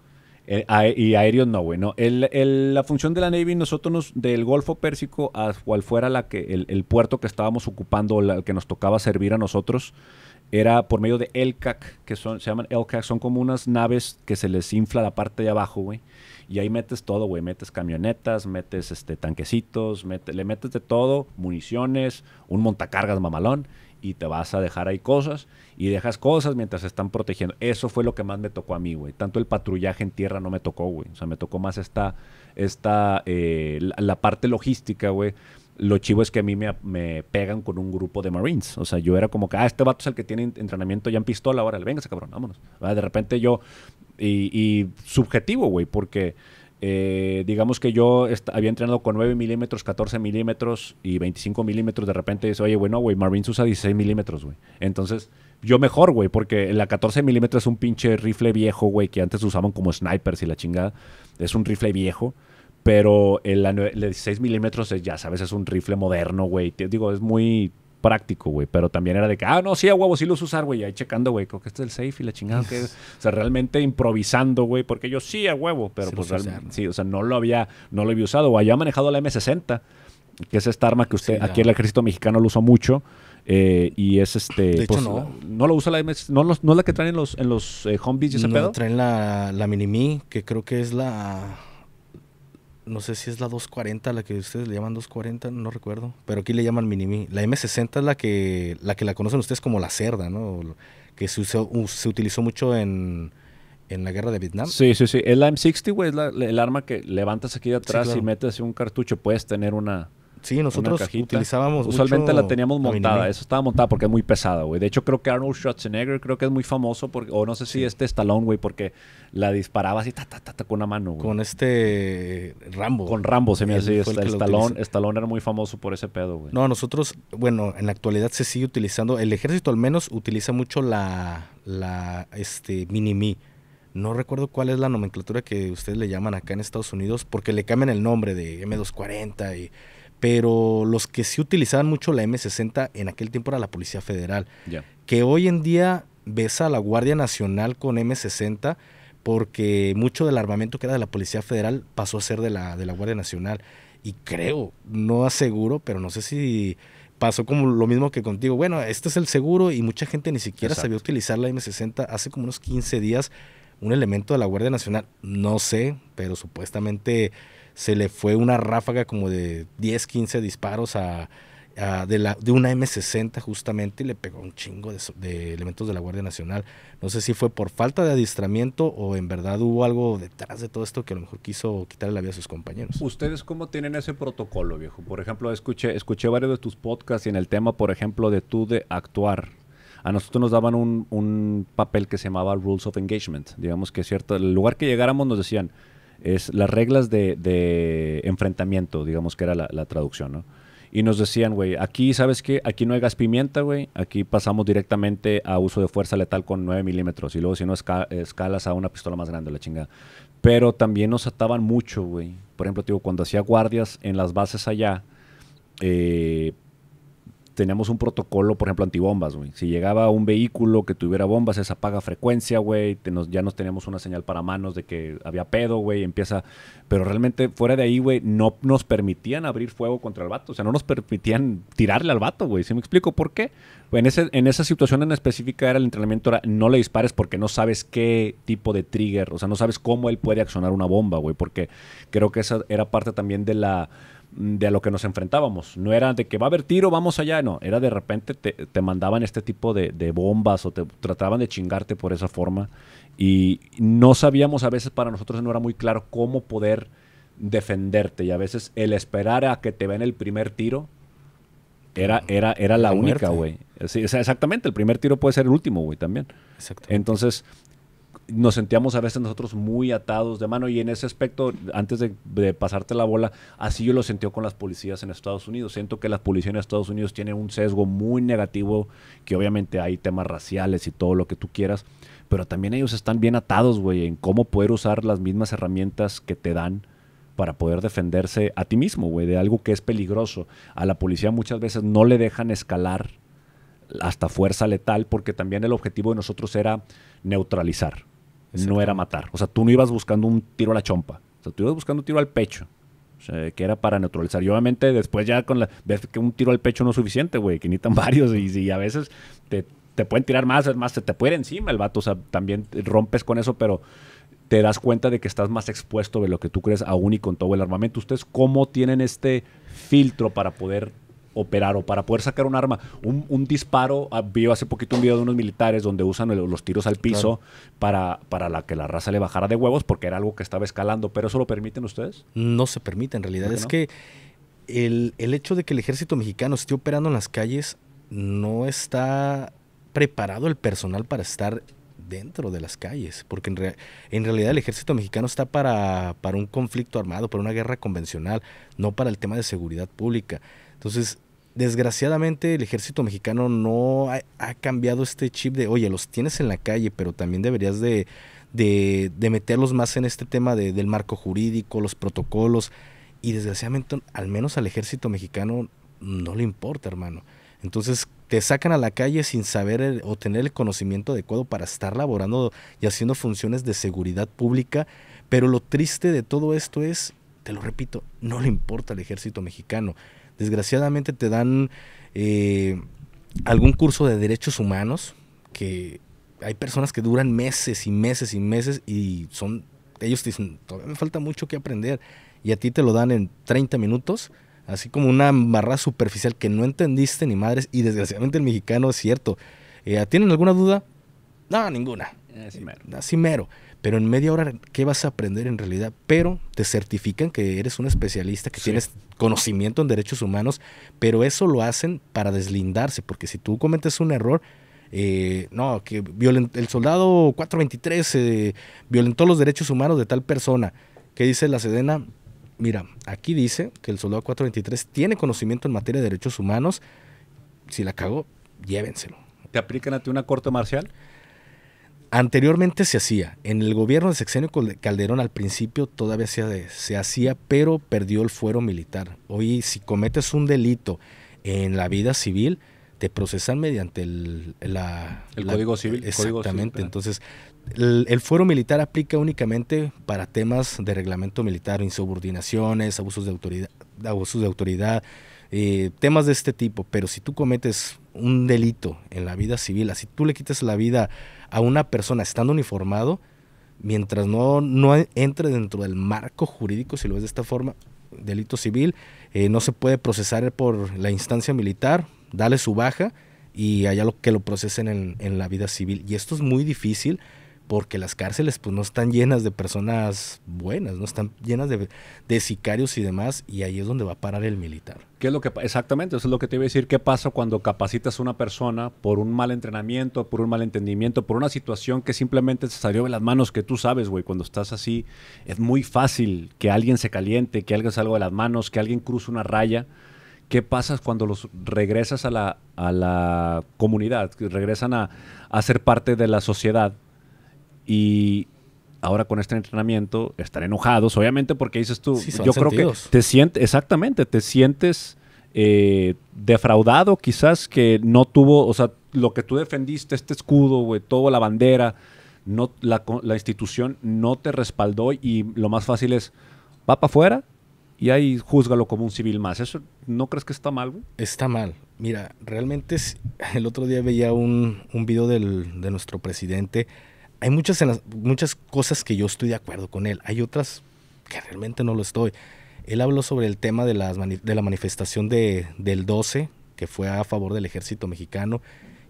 Y aéreos no, güey. No. La función de la Navy, nosotros del Golfo Pérsico, a cual fuera el puerto que estábamos ocupando, el que nos tocaba servir a nosotros, era por medio de LCAC, que se llaman LCAC, son como unas naves que se les infla la parte de abajo, güey. Y ahí metes todo, güey. Metes camionetas, metes tanquecitos, le metes de todo, municiones, un montacargas mamalón, y te vas a dejar ahí cosas, y dejas cosas mientras se están protegiendo. Eso fue lo que más me tocó a mí, güey. Tanto el patrullaje en tierra no me tocó, güey. O sea, me tocó más la parte logística, güey. Lo chivo es que a mí me pegan con un grupo de Marines. O sea, yo era como que, este vato es el que tiene entrenamiento ya en pistola, órale, véngase, cabrón, vámonos. De repente yo, y subjetivo, güey, porque digamos que yo había entrenado con 9 milímetros, 14 milímetros y 25 milímetros. De repente dice, oye, güey, no, güey, Marines usa 16 milímetros, güey. Entonces, yo mejor, güey, porque la 14 milímetros es un pinche rifle viejo, güey, que antes usaban como snipers y la chingada. Es un rifle viejo. Pero el 16 milímetros, ya sabes, es un rifle moderno, güey. Digo, es muy práctico, güey. Pero también era de que, ah, no, sí, a huevo, sí lo vas a usar, güey. Ahí checando, güey, creo que este es el safe y la chingada. Que, o sea, realmente improvisando, güey. Porque yo sí, a huevo. Pero sí, pues realmente, sí, o sea, no lo había usado. O había manejado la M60, que es esta arma que usted, sí, aquí el ejército mexicano lo usó mucho. Y es de hecho, pues, no lo usa la MS, no es la que traen en los Humvees y ese pedo. Traen la Mini-Mi, que creo que es la... No sé si es la 240, la que ustedes le llaman 240, no recuerdo. Pero aquí le llaman Mini-Mi. La M60 es la que conocen ustedes como la cerda, ¿no? Que se utilizó mucho en la guerra de Vietnam. Sí, sí, sí. Es la M60, güey. Es el arma que levantas aquí de atrás, sí, claro, y metes un cartucho. Puedes tener una... Sí, nosotros utilizábamos usualmente mucho, la teníamos montada. Eso estaba montada porque es muy pesada, güey. De hecho, creo que Arnold Schwarzenegger es muy famoso porque, o no sé si Stallone, güey, porque la disparaba así ta, con una mano, güey. Con Rambo. Con Rambo se me hace. Stallone era muy famoso por ese pedo, güey. No, nosotros, bueno, en la actualidad se sigue utilizando, el ejército al menos utiliza mucho la Mini-Mi. No recuerdo cuál es la nomenclatura que ustedes le llaman acá en Estados Unidos porque le cambian el nombre de M240 y... Pero los que sí utilizaban mucho la M60 en aquel tiempo era la Policía Federal. Yeah. Que hoy en día ves a la Guardia Nacional con M60 porque mucho del armamento que era de la Policía Federal pasó a ser de la Guardia Nacional. Y creo, no aseguro, pero no sé si pasó como lo mismo que contigo. Bueno, este es el seguro y mucha gente ni siquiera sabía utilizar la M60. Hace como unos 15 días un elemento de la Guardia Nacional, no sé, pero supuestamente... se le fue una ráfaga como de 10, 15 disparos de una M60 justamente, y le pegó un chingo de elementos de la Guardia Nacional. No sé si fue por falta de adiestramiento o en verdad hubo algo detrás de todo esto que a lo mejor quiso quitarle la vida a sus compañeros. ¿Ustedes cómo tienen ese protocolo, viejo? Por ejemplo, escuché varios de tus podcasts y en el tema, por ejemplo, de tú de actuar. A nosotros nos daban un papel que se llamaba Rules of Engagement. Digamos que cierto, el lugar que llegáramos nos decían, es las reglas de enfrentamiento, digamos que era la traducción, ¿no? Y nos decían, güey, aquí, ¿sabes qué? Aquí no hay gas pimienta, güey. Aquí pasamos directamente a uso de fuerza letal con 9 milímetros. Y luego, si no, escalas a una pistola más grande, la chingada. Pero también nos ataban mucho, güey. Por ejemplo, digo, cuando hacía guardias en las bases allá, teníamos un protocolo, por ejemplo, antibombas, güey. Si llegaba un vehículo que tuviera bombas, esa apaga frecuencia, güey. Ya nos teníamos una señal para manos de que había pedo, güey. Empieza... Pero realmente, fuera de ahí, güey, no nos permitían abrir fuego contra el vato. O sea, no nos permitían tirarle al vato, güey. ¿Sí me explico por qué? En esa situación en específica era el entrenamiento, era no le dispares porque no sabes qué tipo de trigger. O sea, no sabes cómo él puede accionar una bomba, güey. Porque creo que esa era parte también de la... de a lo que nos enfrentábamos. No era de que va a haber tiro, vamos allá. No, era de repente te mandaban este tipo de bombas o te trataban de chingarte por esa forma. Y no sabíamos, a veces para nosotros no era muy claro cómo poder defenderte. Y a veces el esperar a que te den el primer tiro era la única, güey. Sí, o sea, exactamente, el primer tiro puede ser el último, güey, también. Entonces... nos sentíamos a veces nosotros muy atados de mano, y en ese aspecto, antes de pasarte la bola, así yo lo sentí con las policías en Estados Unidos. Siento que las policías en Estados Unidos tienen un sesgo muy negativo, que obviamente hay temas raciales y todo lo que tú quieras, pero también ellos están bien atados, güey, en cómo poder usar las mismas herramientas que te dan para poder defenderse a ti mismo, güey, de algo que es peligroso. A la policía muchas veces no le dejan escalar hasta fuerza letal, porque también el objetivo de nosotros era neutralizar. No era matar. O sea, tú no ibas buscando un tiro a la chompa. O sea, tú ibas buscando un tiro al pecho. O sea, que era para neutralizar. Y obviamente después ya con la... Ves que un tiro al pecho no es suficiente, güey. Que necesitan varios. Y a veces te pueden tirar más. Es más, se te puede ir encima el vato. O sea, también rompes con eso, pero te das cuenta de que estás más expuesto de lo que tú crees aún y con todo el armamento. ¿Ustedes cómo tienen este filtro para poder operar o para poder sacar un arma? Un disparo, vi hace poquito un video de unos militares donde usan los tiros al piso, claro, para que la raza le bajara de huevos, porque era algo que estaba escalando. ¿Pero eso lo permiten ustedes? No se permite, en realidad. Es no? Que el hecho de que el ejército mexicano esté operando en las calles, no está preparado el personal para estar dentro de las calles, porque en realidad el ejército mexicano está para un conflicto armado, para una guerra convencional, no para el tema de seguridad pública. Entonces, desgraciadamente, el ejército mexicano no ha cambiado este chip de, oye, los tienes en la calle, pero también deberías de meterlos más en este tema del marco jurídico, los protocolos. Y desgraciadamente, al menos al ejército mexicano no le importa, hermano. Entonces, te sacan a la calle sin saber o tener el conocimiento adecuado para estar laborando y haciendo funciones de seguridad pública. Pero lo triste de todo esto es, te lo repito, no le importa al ejército mexicano. Desgraciadamente te dan algún curso de derechos humanos, que hay personas que duran meses y meses y meses y ellos te dicen, todavía me falta mucho que aprender, y a ti te lo dan en 30 minutos, así como una barra superficial que no entendiste ni madres. Y desgraciadamente el mexicano es cierto. ¿Tienen alguna duda? No, ninguna. Así mero. Pero en media hora, ¿qué vas a aprender en realidad? Pero te certifican que eres un especialista, que tienes conocimiento en derechos humanos, pero eso lo hacen para deslindarse, porque si tú cometes un error, no, que el soldado 423 violentó los derechos humanos de tal persona. ¿Qué dice la Sedena? Mira, aquí dice que el soldado 423 tiene conocimiento en materia de derechos humanos. Si la cagó, llévenselo. ¿Te aplican a ti una corte marcial? Anteriormente se hacía, en el gobierno de sexenio Calderón al principio todavía se hacía, pero perdió el fuero militar. Hoy, si cometes un delito en la vida civil, te procesan mediante el Código Civil. Exactamente, Código Civil. Entonces el fuero militar aplica únicamente para temas de reglamento militar, insubordinaciones, abusos de autoridad, temas de este tipo. Pero si tú cometes un delito en la vida civil, así tú le quites la vida a una persona estando uniformado, mientras no entre dentro del marco jurídico, si lo ves de esta forma, delito civil, no se puede procesar por la instancia militar, dale su baja y allá lo que lo procesen en la vida civil. Y esto es muy difícil porque las cárceles pues no están llenas de personas buenas, no están llenas de sicarios y demás, y ahí es donde va a parar el militar. ¿Qué es lo que, exactamente, eso es lo que te iba a decir, qué pasa cuando capacitas a una persona por un mal entrenamiento, por un mal entendimiento, por una situación que simplemente se salió de las manos, que tú sabes, güey, cuando estás así es muy fácil que alguien se caliente, que alguien salga de las manos, que alguien cruce una raya. ¿Qué pasa cuando los regresas a la comunidad, que regresan a ser parte de la sociedad? Y ahora con este entrenamiento están enojados, obviamente, porque dices tú, sí, yo creo que te sientes, exactamente, te sientes defraudado, quizás, que no tuvo, o sea, lo que tú defendiste, este escudo, güey, toda la bandera, no, la institución no te respaldó, y lo más fácil es, va para afuera y ahí júzgalo como un civil más. ¿Eso no crees que está mal, güey? Está mal. Mira, realmente el otro día veía un video de nuestro presidente. Hay muchas cosas que yo estoy de acuerdo con él. Hay otras que realmente no lo estoy. Él habló sobre el tema de la manifestación del 12, que fue a favor del ejército mexicano.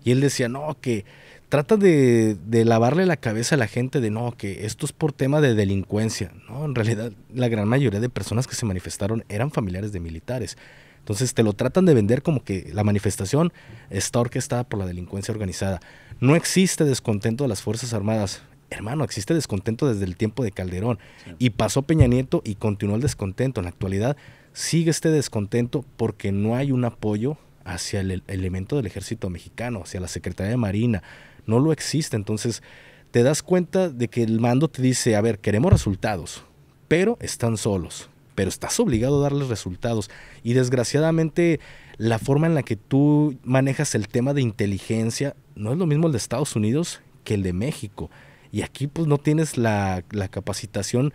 Y él decía, no, que trata de lavarle la cabeza a la gente de no, que esto es por tema de delincuencia. No, en realidad la gran mayoría de personas que se manifestaron eran familiares de militares. Entonces te lo tratan de vender como que la manifestación está orquestada por la delincuencia organizada. No existe descontento de las Fuerzas Armadas. Hermano, existe descontento desde el tiempo de Calderón. Sí. Y pasó Peña Nieto y continuó el descontento. En la actualidad sigue este descontento porque no hay un apoyo hacia el elemento del ejército mexicano, hacia la Secretaría de Marina. No lo existe. Entonces te das cuenta de que el mando te dice, a ver, queremos resultados, pero están solos. Pero estás obligado a darles resultados. Y desgraciadamente la forma en la que tú manejas el tema de inteligencia no es lo mismo el de Estados Unidos que el de México. Y aquí pues no tienes la capacitación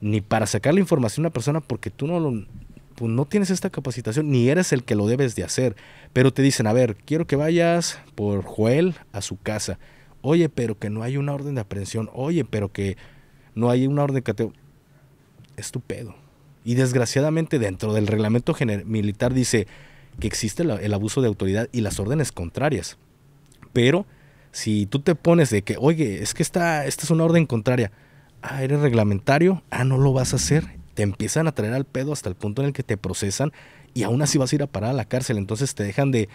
ni para sacar la información a una persona porque tú no tienes esta capacitación ni eres el que lo debes de hacer. Pero te dicen, a ver, quiero que vayas por Joel a su casa. Oye, pero que no hay una orden de aprehensión. Oye, pero que no hay una orden de cateo. Estúpido. Y desgraciadamente dentro del reglamento militar dice que existe el abuso de autoridad y las órdenes contrarias. Pero si tú te pones de que, oye, es que esta es una orden contraria. Ah, eres reglamentario. Ah, no lo vas a hacer. Te empiezan a traer al pedo hasta el punto en el que te procesan y aún así vas a ir a parar a la cárcel. Entonces te dejan de,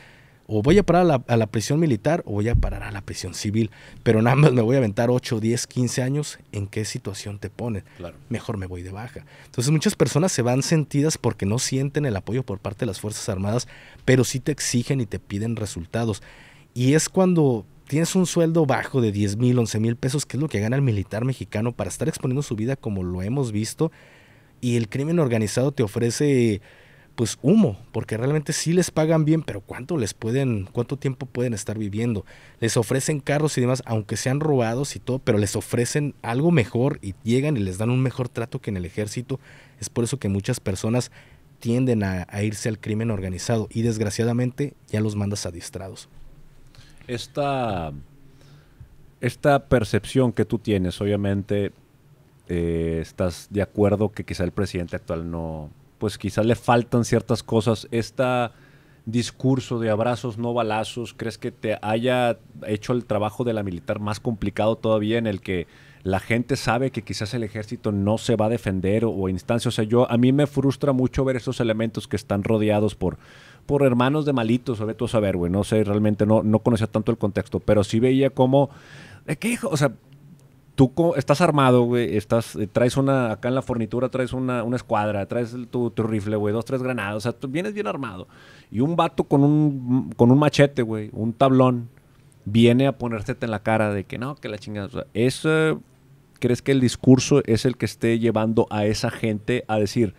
o voy a parar a la prisión militar o voy a parar a la prisión civil. Pero nada más me voy a aventar 8, 10, 15 años. ¿En qué situación te ponen? Claro. Mejor me voy de baja. Entonces muchas personas se van sentidas porque no sienten el apoyo por parte de las Fuerzas Armadas, pero sí te exigen y te piden resultados. Y es cuando tienes un sueldo bajo de 10 mil, 11 mil pesos, que es lo que gana el militar mexicano para estar exponiendo su vida como lo hemos visto, y el crimen organizado te ofrece pues humo, porque realmente sí les pagan bien, pero cuánto tiempo pueden estar viviendo. Les ofrecen carros y demás, aunque sean robados y todo, pero les ofrecen algo mejor y llegan y les dan un mejor trato que en el ejército. Es por eso que muchas personas tienden a irse al crimen organizado y desgraciadamente ya los mandas adiestrados. Esta percepción que tú tienes, obviamente estás de acuerdo que quizá el presidente actual no, pues quizá le faltan ciertas cosas. Este discurso de abrazos, no balazos, ¿crees que te haya hecho el trabajo de la militar más complicado todavía, en el que la gente sabe que quizás el ejército no se va a defender o instancia? O sea, a mí me frustra mucho ver esos elementos que están rodeados por hermanos de malitos, sobre todo, saber, güey, no sé, realmente no conocía tanto el contexto, pero sí veía cómo, ¿qué hijo? O sea, tú estás armado, güey, traes acá en la fornitura traes una escuadra, traes tu rifle, güey, 2, 3 granadas, o sea, tú vienes bien armado. Y un vato con un machete, güey, un tablón, viene a ponértete en la cara de que no, que la chingada. O sea, ¿crees que el discurso es el que esté llevando a esa gente a decir,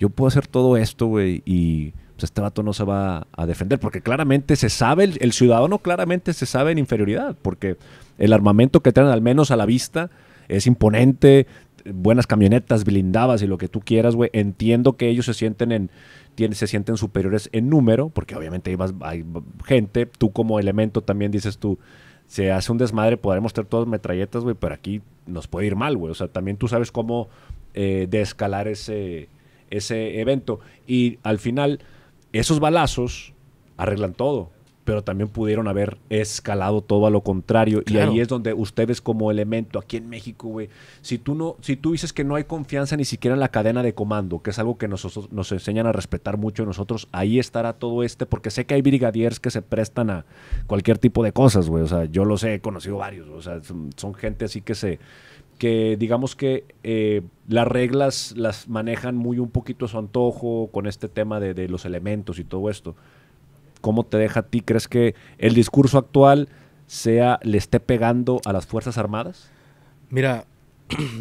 yo puedo hacer todo esto, güey, y pues este vato no se va a defender? Porque claramente se sabe, el ciudadano claramente se sabe en inferioridad, porque el armamento que traen, al menos a la vista, es imponente, buenas camionetas, blindadas y lo que tú quieras, güey. Entiendo que ellos se sienten superiores en número, porque obviamente hay gente, tú como elemento también dices tú, se hace un desmadre, podremos tener todas metralletas, güey, pero aquí nos puede ir mal, güey. O sea, también tú sabes cómo desescalar ese evento. Y al final, esos balazos arreglan todo, pero también pudieron haber escalado todo a lo contrario. Claro. Y ahí es donde ustedes como elemento, aquí en México, güey, si tú dices que no hay confianza ni siquiera en la cadena de comando, que es algo que nos enseñan a respetar mucho nosotros, ahí estará todo porque sé que hay brigadiers que se prestan a cualquier tipo de cosas, güey. O sea, yo los he conocido varios, o sea, son gente así que digamos que las reglas las manejan muy un poquito a su antojo con este tema de los elementos y todo esto. ¿Cómo te deja a ti? ¿Crees que el discurso actual le esté pegando a las Fuerzas Armadas? Mira,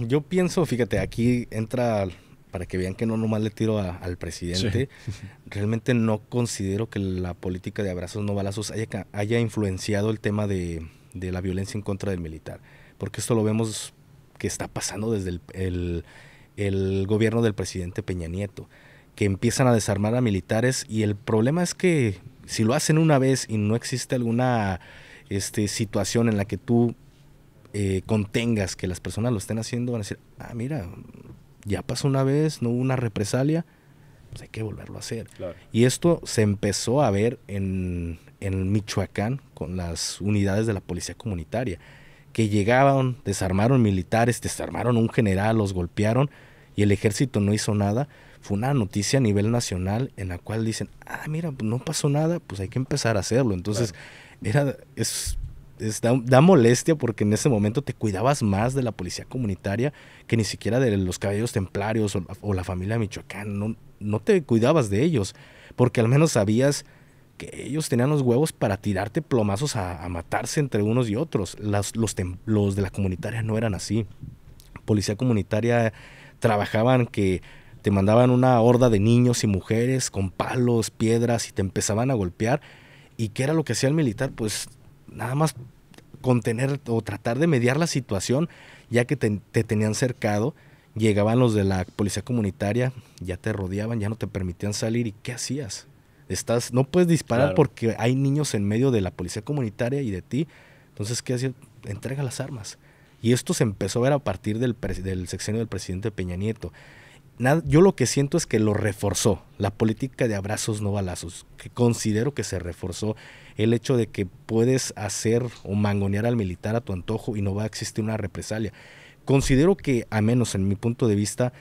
yo pienso, fíjate, aquí entra, para que vean que no nomás le tiro al presidente, sí. Realmente no considero que la política de abrazos no balazos haya influenciado el tema de la violencia en contra del militar, porque esto lo vemos que está pasando desde el gobierno del presidente Peña Nieto, que empiezan a desarmar a militares, y el problema es que si lo hacen una vez y no existe alguna situación en la que tú contengas que las personas lo estén haciendo, van a decir, ah, mira, ya pasó una vez, no hubo una represalia, pues hay que volverlo a hacer. Claro. Y esto se empezó a ver en Michoacán con las unidades de la policía comunitaria, que llegaban, desarmaron militares, desarmaron un general, los golpearon y el ejército no hizo nada. Fue una noticia a nivel nacional en la cual dicen, ah, mira, no pasó nada, pues hay que empezar a hacerlo. Entonces, claro. Da molestia porque en ese momento te cuidabas más de la policía comunitaria que ni siquiera de los caballeros templarios o la familia Michoacán. No te cuidabas de ellos porque al menos sabías que ellos tenían los huevos para tirarte plomazos a matarse entre unos y otros. Los de la comunitaria no eran así. Policía comunitaria trabajaban que te mandaban una horda de niños y mujeres con palos, piedras y te empezaban a golpear. ¿Y qué era lo que hacía el militar? Pues nada más contener o tratar de mediar la situación, ya que te tenían cercado. Llegaban los de la policía comunitaria, ya te rodeaban, ya no te permitían salir. ¿Y qué hacías? No puedes disparar, claro, porque hay niños en medio de la policía comunitaria y de ti. Entonces, ¿qué hacías? Entrega las armas. Y esto se empezó a ver a partir del sexenio del presidente Peña Nieto. Yo lo que siento es que lo reforzó, la política de abrazos no balazos, que considero que se reforzó el hecho de que puedes hacer o mangonear al militar a tu antojo y no va a existir una represalia. Considero que, a menos en mi punto de vista,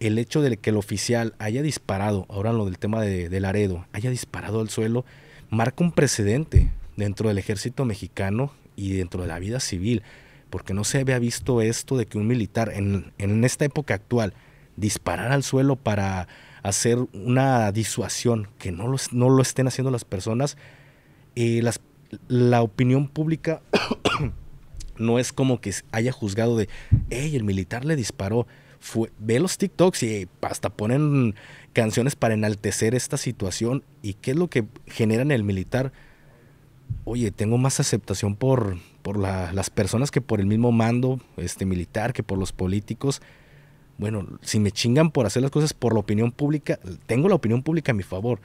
el hecho de que el oficial haya disparado, ahora en lo del tema de Laredo, haya disparado al suelo, marca un precedente dentro del ejército mexicano y dentro de la vida civil, porque no se había visto esto de que un militar en esta época actual disparar al suelo para hacer una disuasión, que no lo estén haciendo las personas. La opinión pública no es como que haya juzgado de, hey, el militar le disparó. Ve los TikToks y hasta ponen canciones para enaltecer esta situación. ¿Y qué es lo que genera en el militar? Oye, tengo más aceptación por las personas que por el mismo mando militar, que por los políticos. Bueno, si me chingan por hacer las cosas por la opinión pública, tengo la opinión pública a mi favor,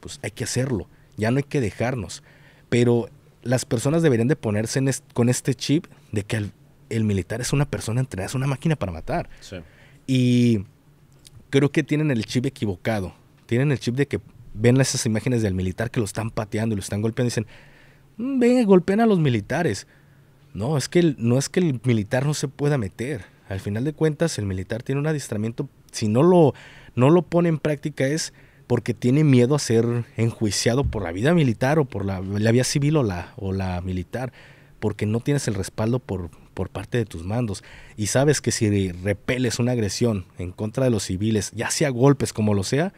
pues hay que hacerlo, ya no hay que dejarnos. Pero las personas deberían de ponerse con este chip de que el militar es una persona entrenada, es una máquina para matar. Sí. Y creo que tienen el chip equivocado, tienen el chip de que ven esas imágenes del militar que lo están pateando y lo están golpeando y dicen, ven, golpeen a los militares. No, no es que el militar no se pueda meter. Al final de cuentas, el militar tiene un adiestramiento. Si no lo pone en práctica es porque tiene miedo a ser enjuiciado por la vida militar o por la vía civil o la militar, porque no tienes el respaldo por parte de tus mandos. Y sabes que si repeles una agresión en contra de los civiles, ya sea golpes como lo sea,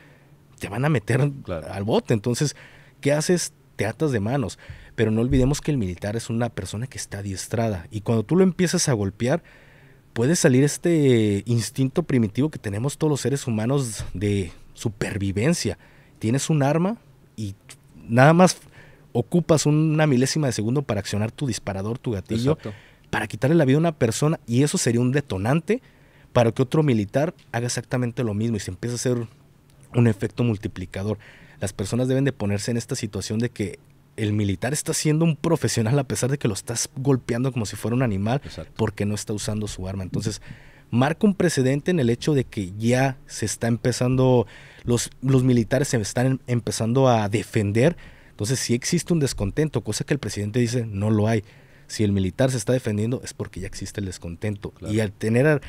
te van a meter, claro, al bote. Entonces, ¿qué haces? Te atas de manos. Pero no olvidemos que el militar es una persona que está adiestrada. Y cuando tú lo empiezas a golpear, puede salir este instinto primitivo que tenemos todos los seres humanos de supervivencia. Tienes un arma y nada más ocupas una milésima de segundo para accionar tu disparador, tu gatillo, exacto, para quitarle la vida a una persona, y eso sería un detonante para que otro militar haga exactamente lo mismo y se empiece a hacer un efecto multiplicador. Las personas deben de ponerse en esta situación de que el militar está siendo un profesional a pesar de que lo estás golpeando como si fuera un animal, exacto, porque no está usando su arma. Entonces, marca un precedente en el hecho de que ya se está empezando, los militares se están empezando a defender. Entonces sí existe un descontento, cosa que el presidente dice no lo hay. Si el militar se está defendiendo es porque ya existe el descontento. Claro. Y al tener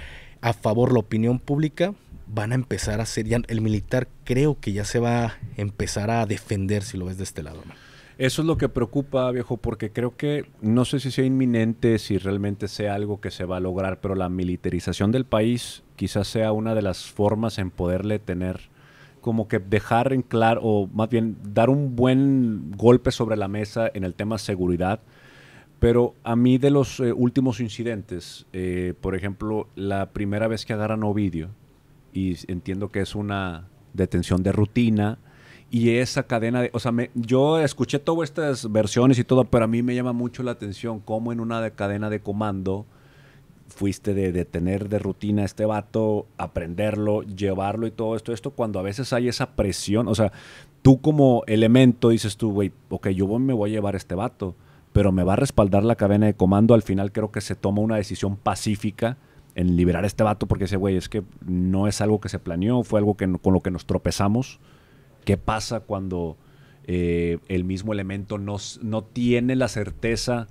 a favor la opinión pública, van a empezar a hacer, ya, el militar creo que ya se va a empezar a defender si lo ves de este lado, ¿no? Eso es lo que preocupa, viejo, porque creo que, no sé si sea inminente, si realmente sea algo que se va a lograr, pero la militarización del país quizás sea una de las formas en poderle tener, como que dejar en claro, o más bien dar un buen golpe sobre la mesa en el tema seguridad. Pero a mí de los últimos incidentes, por ejemplo, la primera vez que agarran a Ovidio, y entiendo que es una detención de rutina, y esa cadena de... O sea, yo escuché todas estas versiones y todo, pero a mí me llama mucho la atención cómo en una cadena de comando fuiste de detener de rutina a este vato, aprenderlo, llevarlo y todo esto, cuando a veces hay esa presión. O sea, tú como elemento dices tú, güey, ok, yo me voy a llevar a este vato, pero me va a respaldar la cadena de comando. Al final creo que se toma una decisión pacífica en liberar a este vato porque ese güey, es que no es algo que se planeó, fue algo que con lo que nos tropezamos. ¿Qué pasa cuando el mismo elemento no tiene la certeza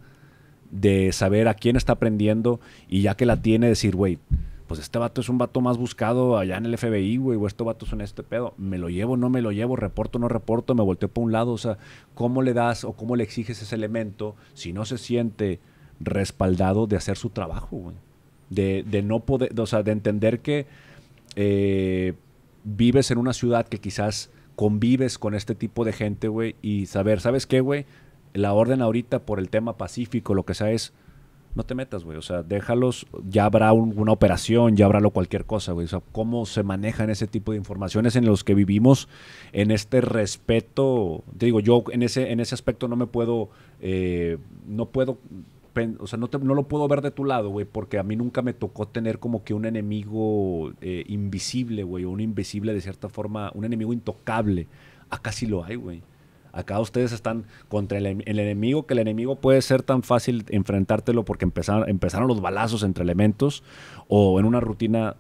de saber a quién está aprendiendo, y ya que la tiene decir, güey, pues este vato es un vato más buscado allá en el FBI, güey, o estos vatos son este pedo, me lo llevo, no me lo llevo, reporto, no reporto, me volteo para un lado? O sea, ¿cómo le das o cómo le exiges ese elemento si no se siente respaldado de hacer su trabajo, güey? De no poder, o sea, de entender que vives en una ciudad que quizás convives con este tipo de gente, güey, y saber, ¿sabes qué, güey? La orden ahorita por el tema pacífico, lo que sea, es no te metas, güey, o sea, déjalos, ya habrá una operación, ya habrá cualquier cosa, güey. O sea, ¿cómo se manejan ese tipo de informaciones en los que vivimos en este respeto? Te digo, yo en ese aspecto no me puedo, o sea, no lo puedo ver de tu lado, güey, porque a mí nunca me tocó tener como que un enemigo invisible, güey, o un invisible de cierta forma, un enemigo intocable. Acá sí lo hay, güey. Acá ustedes están contra el enemigo, que el enemigo puede ser tan fácil enfrentártelo porque empezaron los balazos entre elementos, o en una rutina,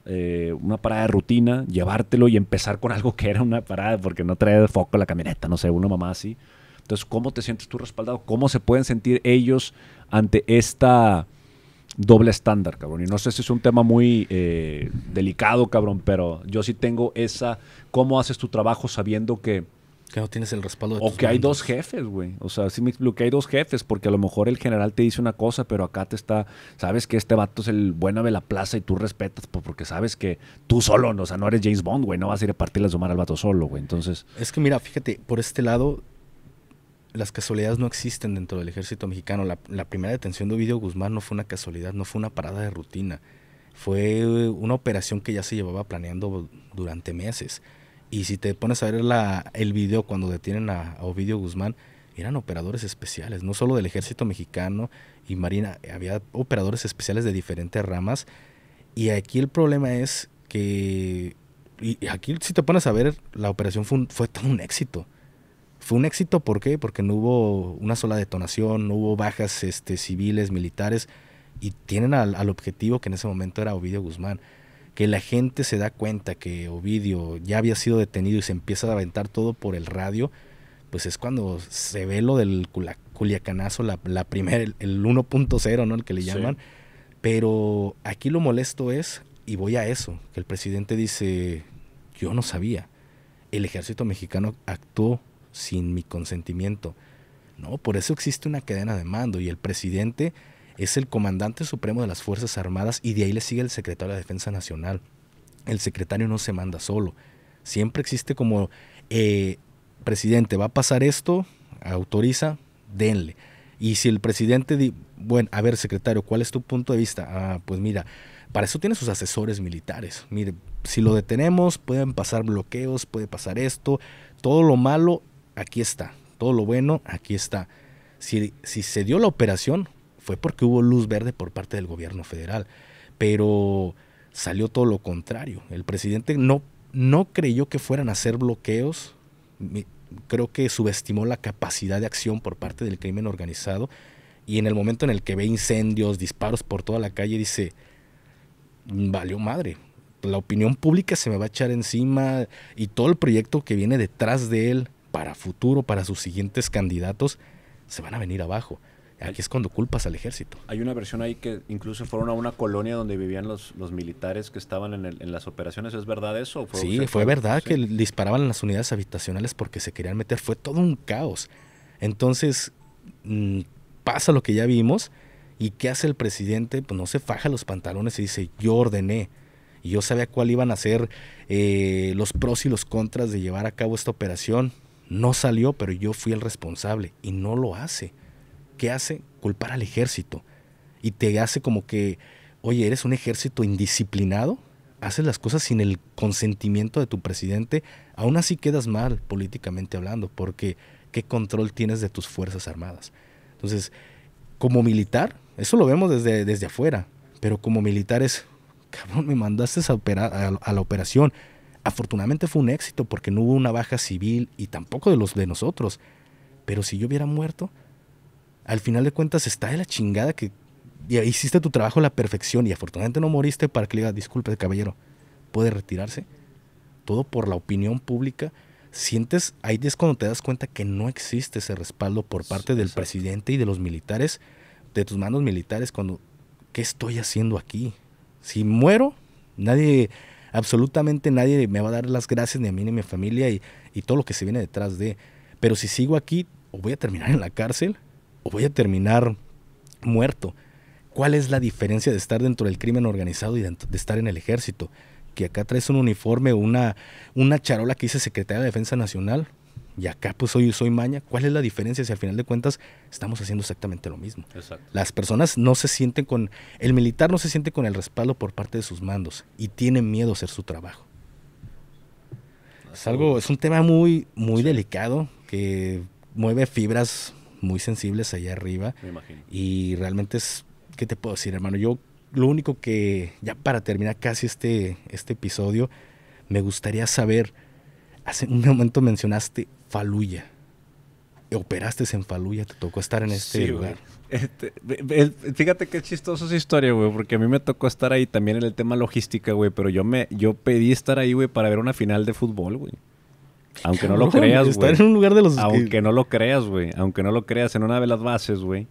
una parada de rutina, llevártelo y empezar con algo que era una parada porque no trae foco la camioneta, no sé, una mamá así. Entonces, ¿cómo te sientes tú respaldado? ¿Cómo se pueden sentir ellos ante esta doble estándar, cabrón? Y no sé si es un tema muy delicado, cabrón, pero yo sí tengo esa... ¿Cómo haces tu trabajo sabiendo que no tienes el respaldo de tus bandos? O que hay dos jefes, güey. O sea, sí me explico, que hay dos jefes, porque a lo mejor el general te dice una cosa, pero acá te está... Sabes que este vato es el bueno de la plaza y tú respetas, porque sabes que tú solo, o sea, no eres James Bond, güey. No vas a ir a partirle a su madre al vato solo, güey. Entonces... Es que mira, fíjate, por este lado... Las casualidades no existen dentro del ejército mexicano. La primera detención de Ovidio Guzmán no fue una casualidad, no fue una parada de rutina. Fue una operación que ya se llevaba planeando durante meses. Y si te pones a ver el video cuando detienen a Ovidio Guzmán, eran operadores especiales, no solo del ejército mexicano y Marina, había operadores especiales de diferentes ramas. Y aquí el problema es que... Y aquí si te pones a ver, la operación fue todo un éxito. Fue un éxito, ¿por qué? Porque no hubo una sola detonación, no hubo bajas civiles, militares, y tienen al objetivo que en ese momento era Ovidio Guzmán. Que la gente se da cuenta que Ovidio ya había sido detenido y se empieza a aventar todo por el radio, pues es cuando se ve lo del culiacanazo, el 1.0, ¿no? El que le llaman. Sí. Pero aquí lo molesto es, y voy a eso, que el presidente dice, yo no sabía, el ejército mexicano actuó sin mi consentimiento. No, por eso existe una cadena de mando, y el presidente es el comandante supremo de las Fuerzas Armadas, y de ahí le sigue el secretario de la Defensa Nacional. El secretario no se manda solo. Siempre existe como, presidente, va a pasar esto, autoriza, denle. Y si el presidente dice, bueno, a ver, secretario, ¿cuál es tu punto de vista? Ah, pues mira, para eso tiene sus asesores militares. Mire, si lo detenemos, pueden pasar bloqueos, puede pasar esto, todo lo malo, aquí está. Todo lo bueno, aquí está. Si se dio la operación, fue porque hubo luz verde por parte del gobierno federal. Pero salió todo lo contrario. El presidente no creyó que fueran a hacer bloqueos. Creo que subestimó la capacidad de acción por parte del crimen organizado. Y en el momento en el que ve incendios, disparos por toda la calle, dice, valió madre. La opinión pública se me va a echar encima y todo el proyecto que viene detrás de él para futuro, para sus siguientes candidatos, se van a venir abajo. Aquí es cuando culpas al ejército. Hay una versión ahí que incluso fueron a una colonia donde vivían los militares que estaban en las operaciones. ¿Es verdad eso? ¿O fue sí, fue verdad que disparaban en las unidades habitacionales porque se querían meter. Fue todo un caos. Entonces, pasa lo que ya vimos. ¿Y qué hace el presidente? Pues no se faja los pantalones y dice, yo ordené. Y yo sabía cuál iban a ser los pros y los contras de llevar a cabo esta operación. No salió, pero yo fui el responsable. Y no lo hace. ¿Qué hace? Culpar al ejército. Y te hace como que, oye, eres un ejército indisciplinado, haces las cosas sin el consentimiento de tu presidente, aún así quedas mal políticamente hablando, porque ¿qué control tienes de tus Fuerzas Armadas? Entonces, como militar, eso lo vemos desde afuera, pero como militar es, cabrón, me mandaste a la operación. Afortunadamente fue un éxito porque no hubo una baja civil y tampoco de nosotros, pero si yo hubiera muerto... Al final de cuentas está de la chingada que hiciste tu trabajo a la perfección y afortunadamente no moriste para que le digas, disculpe, caballero, puede retirarse. Todo por la opinión pública. Sientes, ahí es cuando te das cuenta que no existe ese respaldo por parte del presidente y de los militares, de tus mandos militares, cuando, ¿qué estoy haciendo aquí? Si muero, nadie, absolutamente nadie me va a dar las gracias, ni a mí, ni a mi familia, y todo lo que se viene detrás de. Pero si sigo aquí, o voy a terminar en la cárcel, o voy a terminar muerto. ¿Cuál es la diferencia de estar dentro del crimen organizado y de estar en el ejército? Que acá traes un uniforme, una charola que dice Secretaría de Defensa Nacional, y acá pues soy maña. ¿Cuál es la diferencia si al final de cuentas estamos haciendo exactamente lo mismo? Exacto. Las personas no se sienten con... El militar no se siente con el respaldo por parte de sus mandos y tiene miedo a hacer su trabajo. Es un tema muy, muy delicado que mueve fibras muy sensibles allá arriba. Me imagino. Y realmente es, ¿qué te puedo decir, hermano? Yo lo único que, ya para terminar casi este episodio, me gustaría saber, hace un momento mencionaste Faluya, operaste en Faluya, te tocó estar en este lugar. Fíjate qué chistosa esa historia, güey, porque a mí me tocó estar ahí también en el tema logística, güey, pero yo pedí estar ahí, güey, para ver una final de fútbol, güey. Aunque no lo creas, güey. Aunque no lo creas, güey. Aunque no lo creas, en una de las bases, güey,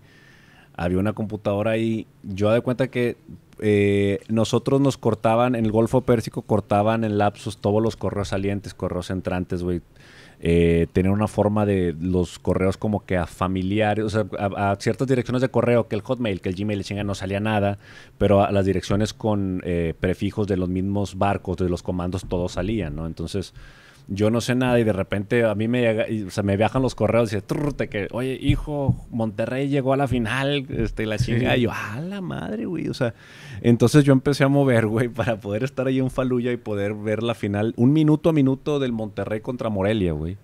había una computadora ahí. Yo de cuenta que nosotros nos cortaban, en el Golfo Pérsico, cortaban en lapsos todos los correos salientes, correos entrantes, güey. Tenían una forma de los correos como que a familiares, o sea, a ciertas direcciones de correo, que el Hotmail, que el Gmail, chinga, no salía nada, pero a las direcciones con prefijos de los mismos barcos, de los comandos, todos salían, ¿no? Entonces... Yo no sé nada y de repente a mí me llega, o sea, me viajan los correos y dice, que, oye, hijo, Monterrey llegó a la final, la chingada. Sí. Y yo, ¡ah, la madre, güey! O sea, entonces yo empecé a mover, güey, para poder estar ahí en Faluya y poder ver la final, un minuto a minuto del Monterrey contra Morelia, güey.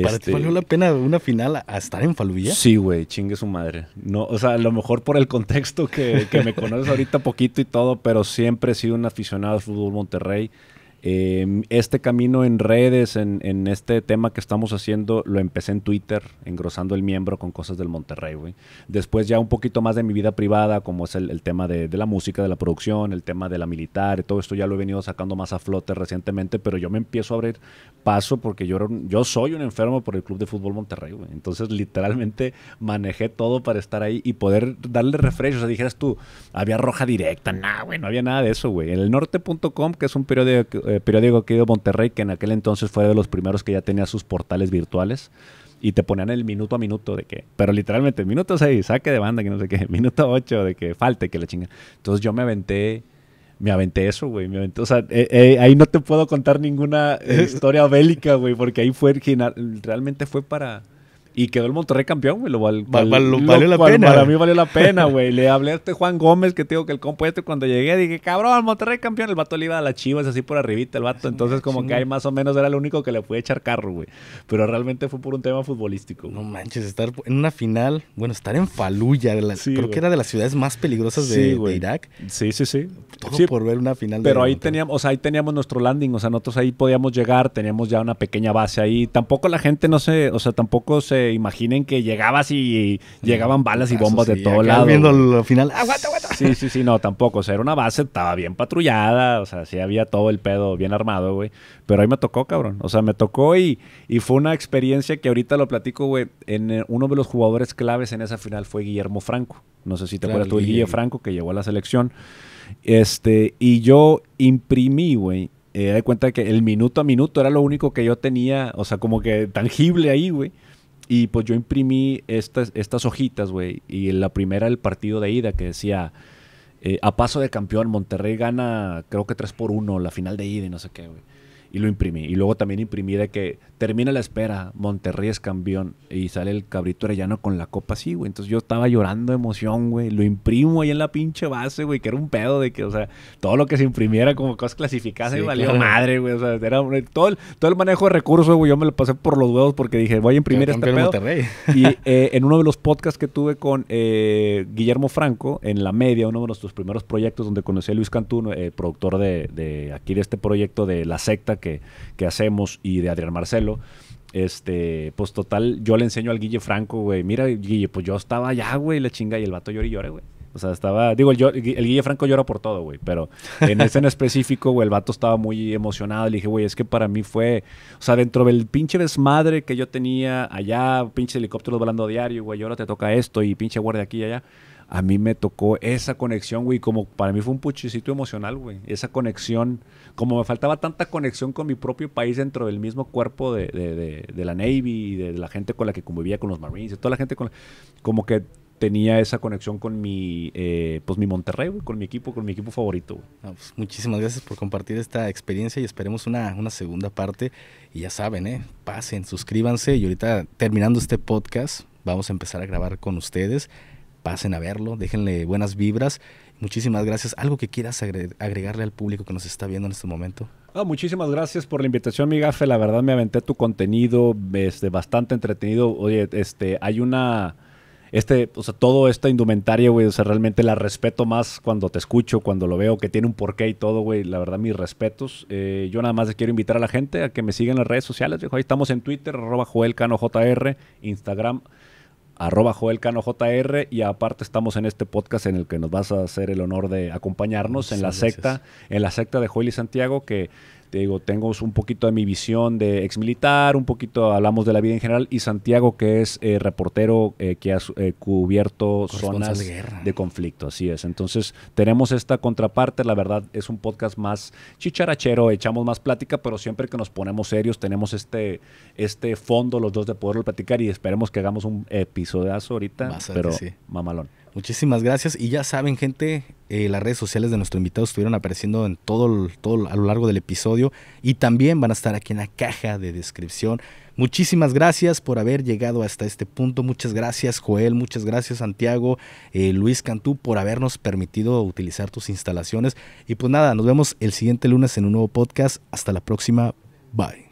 ¿Para ti valió la pena una final a estar en Faluya? Sí, güey, chingue su madre. No, o sea, a lo mejor por el contexto que me conoces ahorita poquito y todo, pero siempre he sido un aficionado al fútbol Monterrey. Este camino en redes, en este tema que estamos haciendo, lo empecé en Twitter, engrosando el miembro con cosas del Monterrey, güey. Después ya un poquito más de mi vida privada, como es el tema de la música, de la producción, el tema de la militar, todo esto ya lo he venido sacando más a flote recientemente, pero yo me empiezo a abrir paso porque yo soy un enfermo por el Club de Fútbol Monterrey, güey. Entonces literalmente manejé todo para estar ahí y poder darle refresh. O sea, dijeras tú, había roja directa, nah, güey, no había nada de eso, güey. En elnorte.com, que es un periódico aquí de Monterrey, que en aquel entonces fue de los primeros que ya tenía sus portales virtuales, y te ponían el minuto a minuto de que, pero literalmente, minuto 6, saque de banda, que no sé qué, minuto 8, de que falte, que la chinga. Entonces yo me aventé eso, güey, o sea, ahí no te puedo contar ninguna historia bélica, güey, porque ahí fue original, realmente fue para... Y quedó el Monterrey campeón, güey. Para mí valió la pena, güey. Le hablé a Juan Gómez, que te digo que el compo este, cuando llegué, dije, cabrón, Monterrey campeón. El vato le iba a las Chivas así por arribita, el vato. Entonces, como que ahí más o menos era el único que le pude echar carro, güey. Pero realmente fue por un tema futbolístico, güey. No manches, estar en una final, bueno, estar en Faluya, creo que era de las ciudades más peligrosas de Irak. Sí. Todo por ver una final. Pero ahí teníamos, o sea, ahí teníamos nuestro landing. O sea, nosotros ahí podíamos llegar, teníamos ya una pequeña base ahí. Tampoco la gente, no sé, o sea, tampoco se se imaginen que llegabas y llegaban balas y bombas de todo lado. Viendo el final, aguanta, aguanta. Sí, sí, sí, no, tampoco. O sea, era una base, estaba bien patrullada, o sea, sí había todo el pedo bien armado, güey. Pero ahí me tocó, cabrón. O sea, me tocó y fue una experiencia que ahorita lo platico, güey. Uno de los jugadores claves en esa final fue Guillermo Franco. No sé si te acuerdas tú, el Guille Franco, que llegó a la selección. Y yo imprimí, güey. Di cuenta que el minuto a minuto era lo único que yo tenía, o sea, como que tangible ahí, güey. Y pues yo imprimí estas hojitas, güey. Y en la primera, el partido de ida, que decía, a paso de campeón, Monterrey gana, creo que 3-1, la final de ida y no sé qué, güey. Y lo imprimí. Y luego también imprimí de que termina la espera, Monterrey es campeón. Y sale el Cabrito Arellano con la copa así, güey. Entonces yo estaba llorando de emoción, güey. Lo imprimo ahí en la pinche base, güey. Que era un pedo de que, o sea, todo lo que se imprimiera como cosas clasificadas sí, valió madre, güey. O sea, era todo el manejo de recursos, güey. Yo me lo pasé por los huevos porque dije, voy a imprimir este pedo. Monterrey. Y en uno de los podcasts que tuve con Guillermo Franco, en La Media, uno de nuestros primeros proyectos donde conocí a Luis Cantú, productor de aquí de este proyecto de La Secta, que hacemos, y de Adrián Marcelo, pues total, yo le enseño al Guille Franco, güey, mira, Guille, pues yo estaba allá, güey, la chinga, y el vato llora y llora, güey. O sea, estaba, digo, el Guille Franco llora por todo, güey, pero en ese en específico, güey, el vato estaba muy emocionado. Le dije, güey, es que para mí fue, o sea, dentro del pinche desmadre que yo tenía allá, pinche helicóptero volando diario, güey, y ahora te toca esto, y pinche guardia aquí y allá. A mí me tocó esa conexión, güey, como para mí fue un puchecito emocional, güey. Esa conexión, como me faltaba tanta conexión con mi propio país dentro del mismo cuerpo de la Navy, de la gente con la que convivía, con los Marines, de toda la gente con la, como que tenía esa conexión con mi Monterrey, güey, con mi equipo favorito, güey. Ah, pues muchísimas gracias por compartir esta experiencia y esperemos una segunda parte. Y ya saben, pasen, suscríbanse, y ahorita terminando este podcast vamos a empezar a grabar con ustedes. Pasen a verlo, déjenle buenas vibras. Muchísimas gracias. ¿Algo que quieras agregarle al público que nos está viendo en este momento? Oh, muchísimas gracias por la invitación, mi Gafe. La verdad me aventé tu contenido, bastante entretenido. Oye, hay una... o sea, todo esta indumentaria, güey, o sea, realmente la respeto más cuando te escucho, cuando lo veo, que tiene un porqué y todo, güey. La verdad, mis respetos. Yo nada más quiero invitar a la gente a que me sigan en las redes sociales. Ahí estamos en Twitter, @JoelCanoJR, Instagram, @JoelCanoJR, y aparte estamos en este podcast en el que nos vas a hacer el honor de acompañarnos en La Secta, en La Secta de Joel y Santiago, que te digo, tengo un poquito de mi visión de exmilitar, un poquito hablamos de la vida en general, y Santiago, que es reportero que ha cubierto zonas de conflicto, así es. Entonces tenemos esta contraparte, la verdad es un podcast más chicharachero, echamos más plática, pero siempre que nos ponemos serios tenemos este fondo los dos de poderlo platicar, y esperemos que hagamos un episodazo ahorita, pero sí, mamalón. Muchísimas gracias. Y ya saben, gente, las redes sociales de nuestro invitado estuvieron apareciendo en todo a lo largo del episodio, y también van a estar aquí en la caja de descripción. Muchísimas gracias por haber llegado hasta este punto. Muchas gracias, Joel. Muchas gracias, Santiago, Luis Cantú, por habernos permitido utilizar tus instalaciones. Y pues nada, nos vemos el siguiente lunes en un nuevo podcast. Hasta la próxima. Bye.